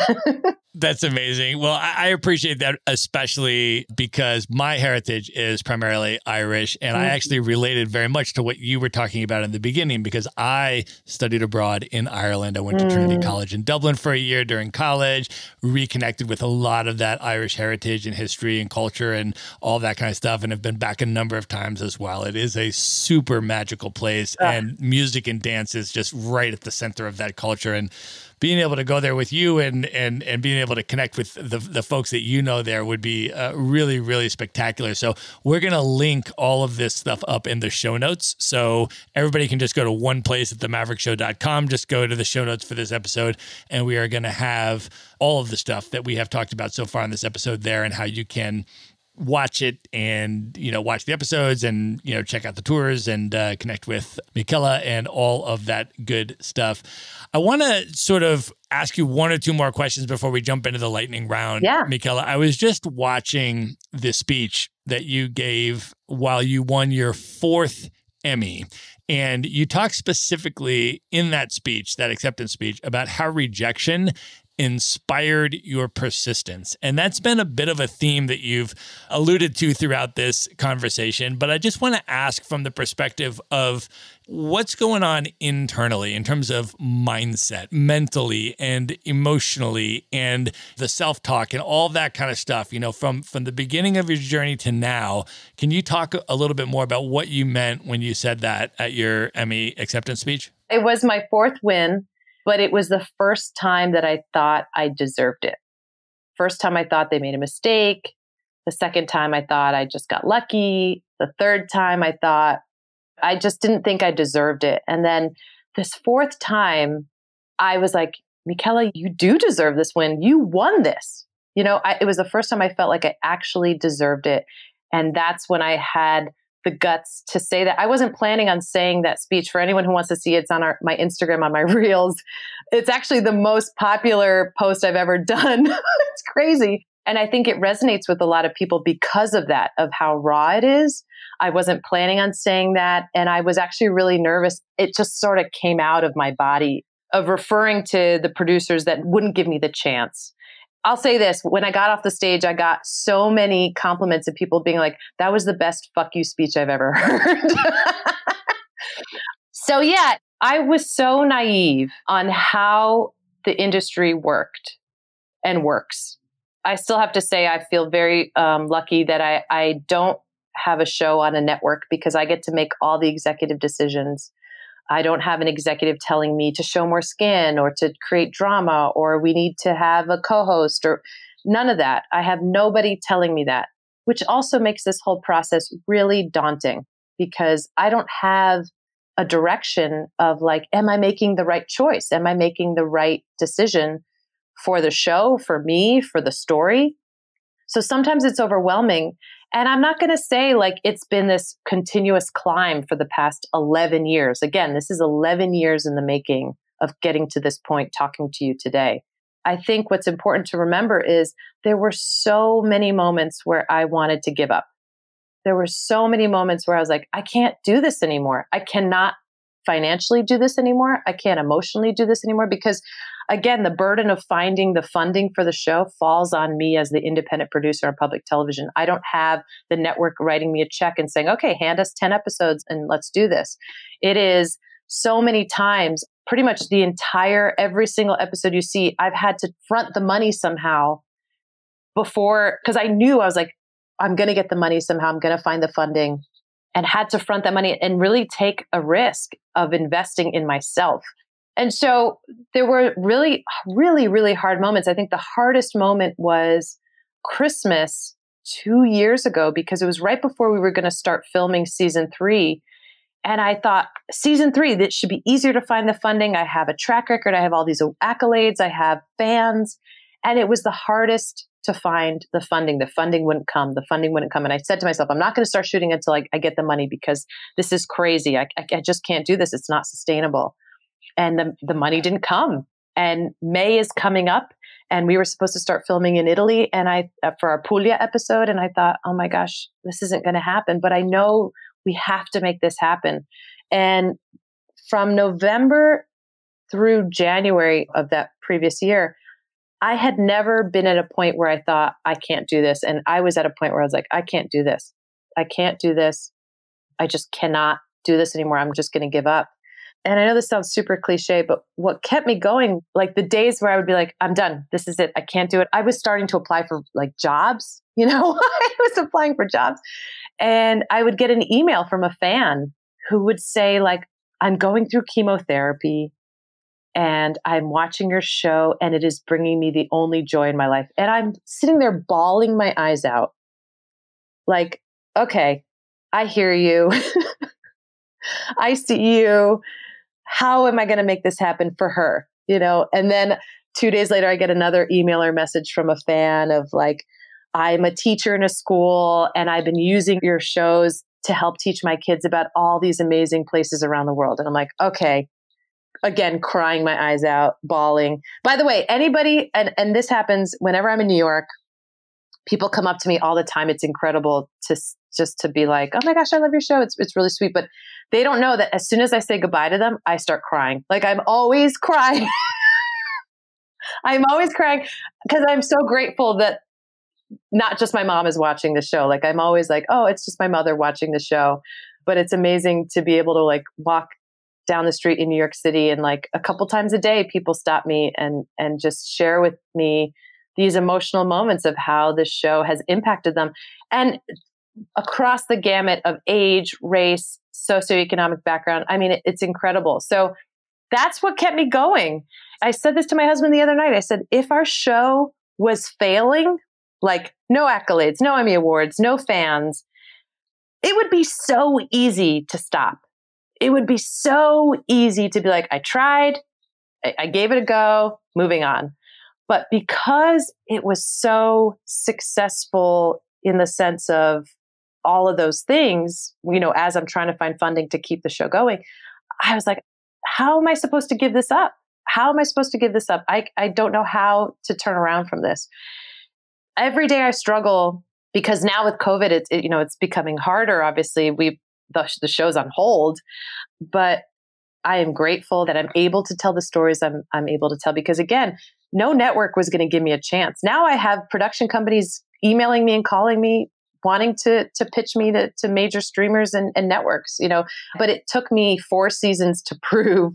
That's amazing. Well, I appreciate that, especially because my heritage is primarily Irish, and I actually related very much to what you were talking about in the beginning, because I studied abroad in Ireland. I went to Trinity College in Dublin for a year during college, reconnected with a lot of that Irish heritage and history and culture and all that kind of stuff, and have been back a number of times as well. It is a super magical place, and music and dance is just right at the center of that culture. And being able to go there with you and being able to connect with the folks that you know there would be really, really spectacular. So we're going to link all of this stuff up in the show notes. So everybody can just go to one place at themaverickshow.com. Just go to the show notes for this episode, and we are going to have all of the stuff that we have talked about so far in this episode there, and how you can watch it and, you know, watch the episodes and, you know, check out the tours and connect with Mickela and all of that good stuff. I want to sort of ask you one or two more questions before we jump into the lightning round. Yeah. Mickela, I was just watching this speech that you gave while you won your 4th Emmy. And you talk specifically in that speech, that acceptance speech, about how rejection inspired your persistence. And that's been a bit of a theme that you've alluded to throughout this conversation. But I just want to ask from the perspective of what's going on internally in terms of mindset, mentally and emotionally, and the self-talk and all that kind of stuff, you know, from the beginning of your journey to now. Can you talk a little bit more about what you meant when you said that at your Emmy acceptance speech? It was my 4th win. But it was the first time that I thought I deserved it. First time I thought they made a mistake. The second time I thought I just got lucky. The third time I thought I just didn't think I deserved it. And then this 4th time, I was like, Mickela, you do deserve this win. You won this. You know, it was the first time I felt like I actually deserved it. And that's when I had the guts to say that. I wasn't planning on saying that speech. For anyone who wants to see it, it's on my Instagram, on my reels. It's actually the most popular post I've ever done. It's crazy. And I think it resonates with a lot of people because of that, of how raw it is. I wasn't planning on saying that. And I was actually really nervous. It just sort of came out of my body, of referring to the producers that wouldn't give me the chance. I'll say this, when I got off the stage, I got so many compliments of people being like, that was the best fuck you speech I've ever heard. So yeah, I was so naive on how the industry worked and works. I still have to say, I feel very lucky that I don't have a show on a network, because I get to make all the executive decisions. I don't have an executive telling me to show more skin or to create drama, or we need to have a co-host, or none of that. I have nobody telling me that, which also makes this whole process really daunting, because I don't have a direction of like, am I making the right choice? Am I making the right decision for the show, for me, for the story? So sometimes it's overwhelming. And I'm not going to say like it's been this continuous climb for the past 11 years. Again, this is 11 years in the making of getting to this point, talking to you today. I think what's important to remember is there were so many moments where I wanted to give up. There were so many moments where I was like, I can't do this anymore. I cannot financially do this anymore. I can't emotionally do this anymore, because again, the burden of finding the funding for the show falls on me as the independent producer on public television. I don't have the network writing me a check and saying, okay, hand us 10 episodes and let's do this. It is so many times, pretty much the entire, every single episode you see, I've had to front the money somehow before, because I knew I was like, I'm going to get the money somehow. I'm going to find the funding, and had to front that money and really take a risk of investing in myself. And so there were really, really, really hard moments. I think the hardest moment was Christmas 2 years ago, because it was right before we were going to start filming season 3. And I thought, season 3, that should be easier to find the funding. I have a track record. I have all these accolades. I have fans. And it was the hardest to find the funding. The funding wouldn't come. The funding wouldn't come. And I said to myself, I'm not going to start shooting until I get the money, because this is crazy. I just can't do this. It's not sustainable. And the money didn't come. And May is coming up, And we were supposed to start filming in Italy and for our Puglia episode. And I thought, oh my gosh, this isn't going to happen, but I know we have to make this happen. And from November through January of that previous year, I had never been at a point where I thought, I can't do this. And I was at a point where I was like, I can't do this. I can't do this. I just cannot do this anymore. I'm just going to give up. And I know this sounds super cliche, but what kept me going, like the days where I would be like, I'm done. This is it. I can't do it. I was starting to apply for like jobs, you know, I was applying for jobs and I would get an email from a fan who would say like, I'm going through chemotherapy and I'm watching your show and it is bringing me the only joy in my life. And I'm sitting there bawling my eyes out. Like, okay, I hear you. I see you. How am I going to make this happen for her? You know, and then 2 days later, I get another email or message from a fan of like, I'm a teacher in a school and I've been using your shows to help teach my kids about all these amazing places around the world. And I'm like, okay, again, crying my eyes out, bawling. By the way, anybody, and this happens whenever I'm in New York, people come up to me all the time. It's incredible to just to be like, oh my gosh, I love your show. It's really sweet. But they don't know that as soon as I say goodbye to them, I start crying. Like I'm always crying. I'm always crying because I'm so grateful that not just my mom is watching the show. Like I'm always like, oh, it's just my mother watching the show. But it's amazing to be able to like walk down the street in New York City and like a couple times a day, people stop me and just share with me these emotional moments of how this show has impacted them. And across the gamut of age, race, socioeconomic background. I mean, it's incredible. So that's what kept me going. I said this to my husband the other night. I said, if our show was failing, like no accolades, no Emmy Awards, no fans, it would be so easy to stop. It would be so easy to be like, I tried, I gave it a go, moving on. But because it was so successful in the sense of all of those things, you know, as I'm trying to find funding to keep the show going, I was like, how am I supposed to give this up? How am I supposed to give this up? I don't know how to turn around from this. Every day I struggle because now with COVID, it's becoming harder. Obviously, the show's on hold, but I am grateful that I'm able to tell the stories I'm able to tell because again, no network was going to give me a chance. Now I have production companies emailing me and calling me, wanting to pitch me to major streamers and networks, you know. But it took me 4 seasons to prove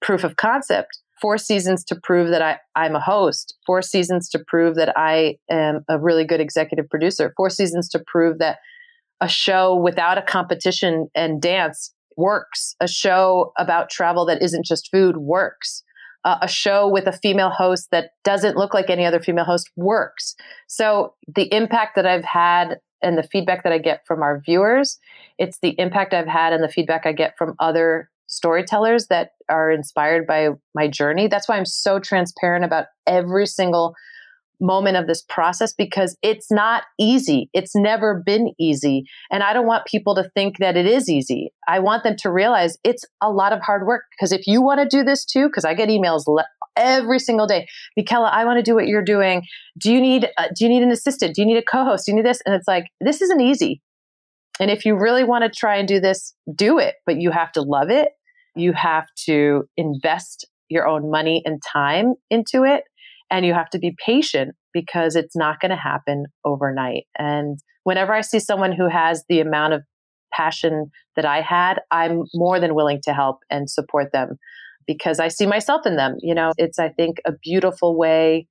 proof of concept, 4 seasons to prove that I'm a host, 4 seasons to prove that I am a really good executive producer, 4 seasons to prove that a show without a competition and dance works, a show about travel that isn't just food works. A show with a female host that doesn't look like any other female host works. So the impact that I've had and the feedback that I get from our viewers, it's the impact I've had and the feedback I get from other storytellers that are inspired by my journey. That's why I'm so transparent about every single moment of this process because it's not easy. It's never been easy. And I don't want people to think that it is easy. I want them to realize it's a lot of hard work because if you want to do this too, because I get emails every single day, Michaela, I want to do what you're doing. Do you need an assistant? Do you need a co-host? Do you need this? And it's like, this isn't easy. And if you really want to try and do this, do it, but you have to love it. You have to invest your own money and time into it. And you have to be patient because it's not going to happen overnight. And whenever I see someone who has the amount of passion that I had, I'm more than willing to help and support them because I see myself in them. You know, it's, I think, a beautiful way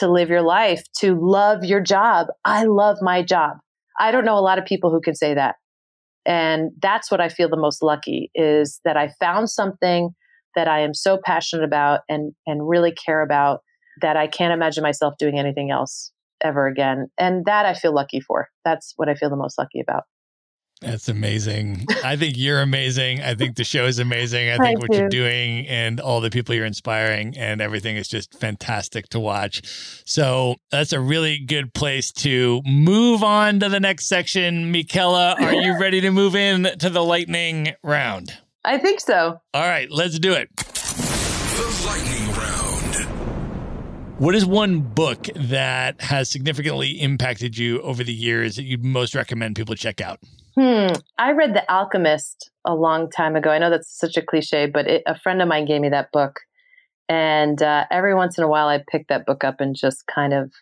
to live your life, to love your job. I love my job. I don't know a lot of people who can say that. And that's what I feel the most lucky is that I found something that I am so passionate about and really care about, that I can't imagine myself doing anything else ever again. And that I feel lucky for. That's what I feel the most lucky about. That's amazing. I think you're amazing. I think the show is amazing. I think what you're doing and all the people you're inspiring and everything is just fantastic to watch. So that's a really good place to move on to the next section. Michaela, are you ready to move in to the lightning round? I think so. All right, let's do it. The lightning round. What is one book that has significantly impacted you over the years that you'd most recommend people check out? I read The Alchemist a long time ago. I know that's such a cliche, but a friend of mine gave me that book. And every once in a while, I pick that book up and just kind of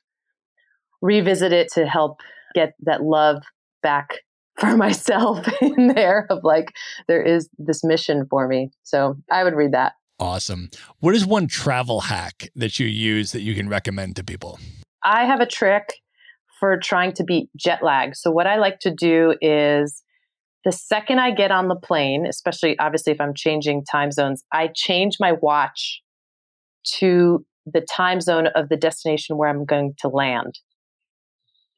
revisit it to help get that love back for myself in there of like, there is this mission for me. So I would read that. Awesome. What is one travel hack that you use that you can recommend to people? I have a trick for trying to beat jet lag. So what I like to do is the second I get on the plane, especially obviously if I'm changing time zones, I change my watch to the time zone of the destination where I'm going to land.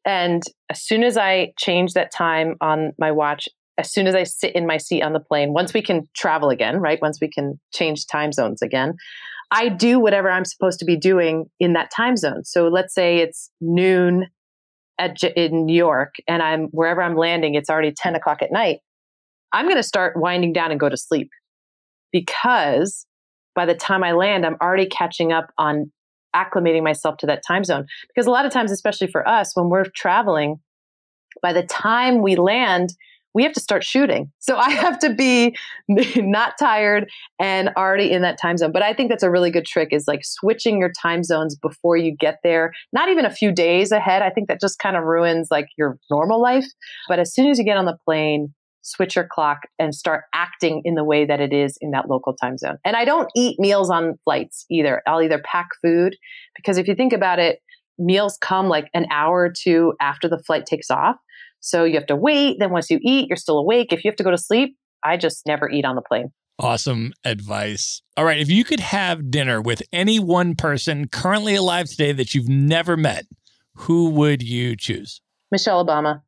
And as soon as I change that time on my watch, as soon as I sit in my seat on the plane, once we can travel again, right? Once we can change time zones again, I do whatever I'm supposed to be doing in that time zone. So let's say it's noon in New York and I'm wherever I'm landing, it's already 10 o'clock at night. I'm going to start winding down and go to sleep because by the time I land, I'm already catching up on acclimating myself to that time zone. Because a lot of times, especially for us, when we're traveling, by the time we land, we have to start shooting. So I have to be not tired and already in that time zone. But I think that's a really good trick is like switching your time zones before you get there, not even a few days ahead. I think that just kind of ruins like your normal life. But as soon as you get on the plane, switch your clock and start acting in the way that it is in that local time zone. And I don't eat meals on flights either. I'll either pack food because if you think about it, meals come like an hour or two after the flight takes off. So you have to wait. Then once you eat, you're still awake. If you have to go to sleep, I just never eat on the plane. Awesome advice. All right. If you could have dinner with any one person currently alive today that you've never met, who would you choose? Michelle Obama.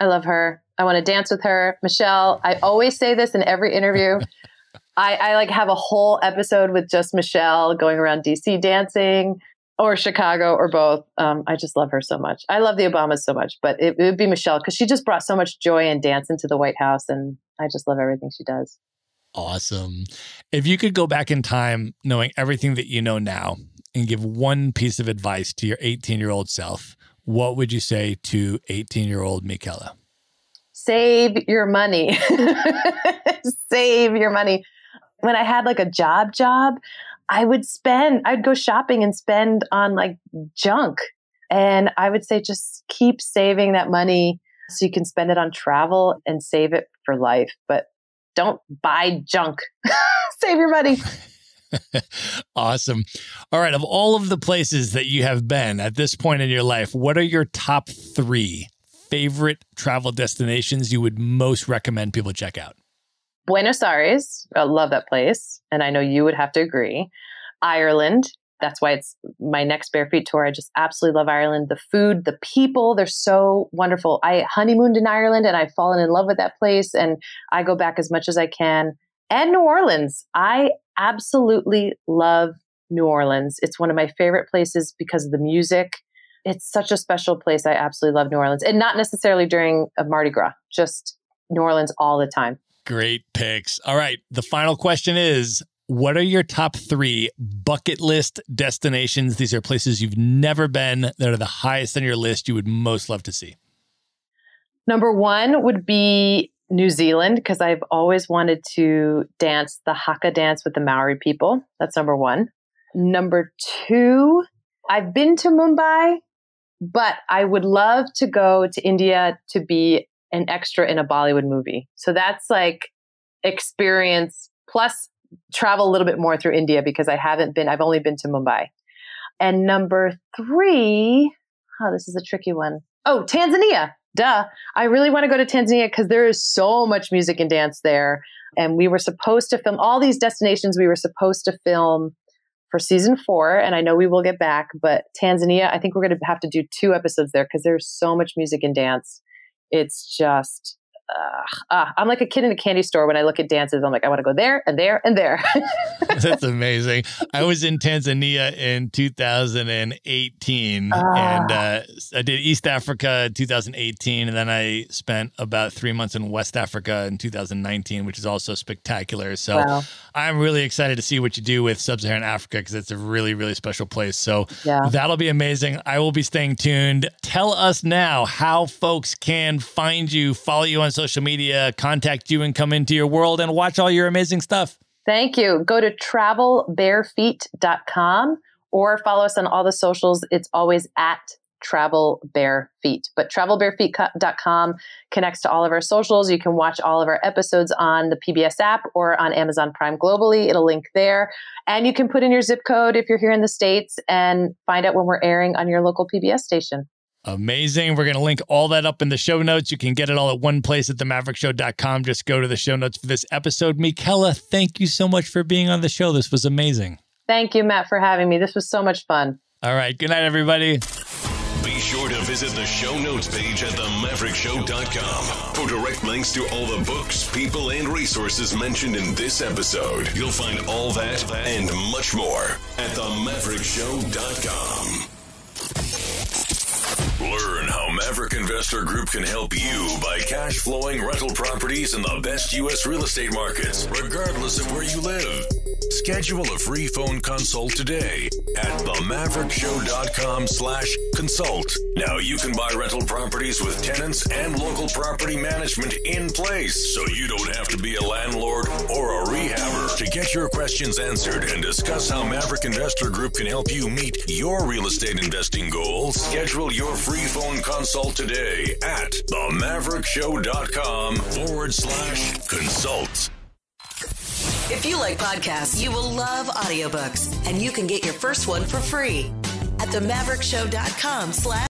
I love her. I want to dance with her. Michelle, I always say this in every interview. I like have a whole episode with just Michelle going around DC dancing. Or Chicago, or both. I just love her so much. I love the Obamas so much, but it would be Michelle because she just brought so much joy and dance into the White House, and I just love everything she does. Awesome. If you could go back in time knowing everything that you know now and give one piece of advice to your 18-year-old self, what would you say to 18-year-old Michela? Save your money. Save your money. When I had like a job, I'd go shopping and spend on like junk. And I would say, just keep saving that money so you can spend it on travel and save it for life. But don't buy junk. Save your money. Awesome. All right. Of all of the places that you have been at this point in your life, what are your top three favorite travel destinations you would most recommend people check out? Buenos Aires, I love that place. And I know you would have to agree. Ireland, that's why it's my next Bare Feet tour. I just absolutely love Ireland. The food, the people, they're so wonderful. I honeymooned in Ireland and I've fallen in love with that place. And I go back as much as I can. And New Orleans, I absolutely love New Orleans. It's one of my favorite places because of the music. It's such a special place. I absolutely love New Orleans. And not necessarily during Mardi Gras, just New Orleans all the time. Great picks. All right. The final question is, what are your top three bucket list destinations? These are places you've never been that are the highest on your list you would most love to see. Number one would be New Zealand, because I've always wanted to dance the Haka dance with the Maori people. That's number one. Number two, I've been to Mumbai, but I would love to go to India to be an extra in a Bollywood movie. So that's like experience plus travel a little bit more through India because I've only been to Mumbai. And number three, oh, this is a tricky one. Oh, Tanzania. Duh. I really want to go to Tanzania because there is so much music and dance there. And we were supposed to film all these destinations we were supposed to film for season 4. And I know we will get back, but Tanzania, I think we're going to have to do 2 episodes there because there's so much music and dance. It's just I'm like a kid in a candy store. When I look at dances, I'm like, I want to go there and there and there. That's amazing. I was in Tanzania in 2018 and I did East Africa 2018. And then I spent about 3 months in West Africa in 2019, which is also spectacular. So wow. I'm really excited to see what you do with Sub-Saharan Africa because it's a really, really special place. So yeah. That'll be amazing. I will be staying tuned. Tell us now how folks can find you, follow you on social media, contact you and come into your world and watch all your amazing stuff. Thank you. Go to travelbarefeet.com or follow us on all the socials. It's always at Travel Bare Feet, but travelbarefeet.com connects to all of our socials. You can watch all of our episodes on the PBS app or on Amazon Prime globally. It'll link there. And you can put in your zip code if you're here in the States and find out when we're airing on your local PBS station. Amazing. We're going to link all that up in the show notes. You can get it all at one place at themaverickshow.com. Just go to the show notes for this episode. Mickela, thank you so much for being on the show. This was amazing. Thank you, Matt, for having me. This was so much fun. All right. Good night, everybody. Be sure to visit the show notes page at themaverickshow.com for direct links to all the books, people, and resources mentioned in this episode. You'll find all that and much more at themaverickshow.com. Learn how Maverick Investor Group can help you by cash flowing rental properties in the best U.S. real estate markets, regardless of where you live. Schedule a free phone consult today at themaverickshow.com/consult. Now you can buy rental properties with tenants and local property management in place, so you don't have to be a landlord or a rehabber. To get your questions answered and discuss how Maverick Investor Group can help you meet your real estate investing goals, schedule your free phone consult today at themaverickshow.com/consult. If you like podcasts, you will love audiobooks, and you can get your first one for free at themaverickshow.com/.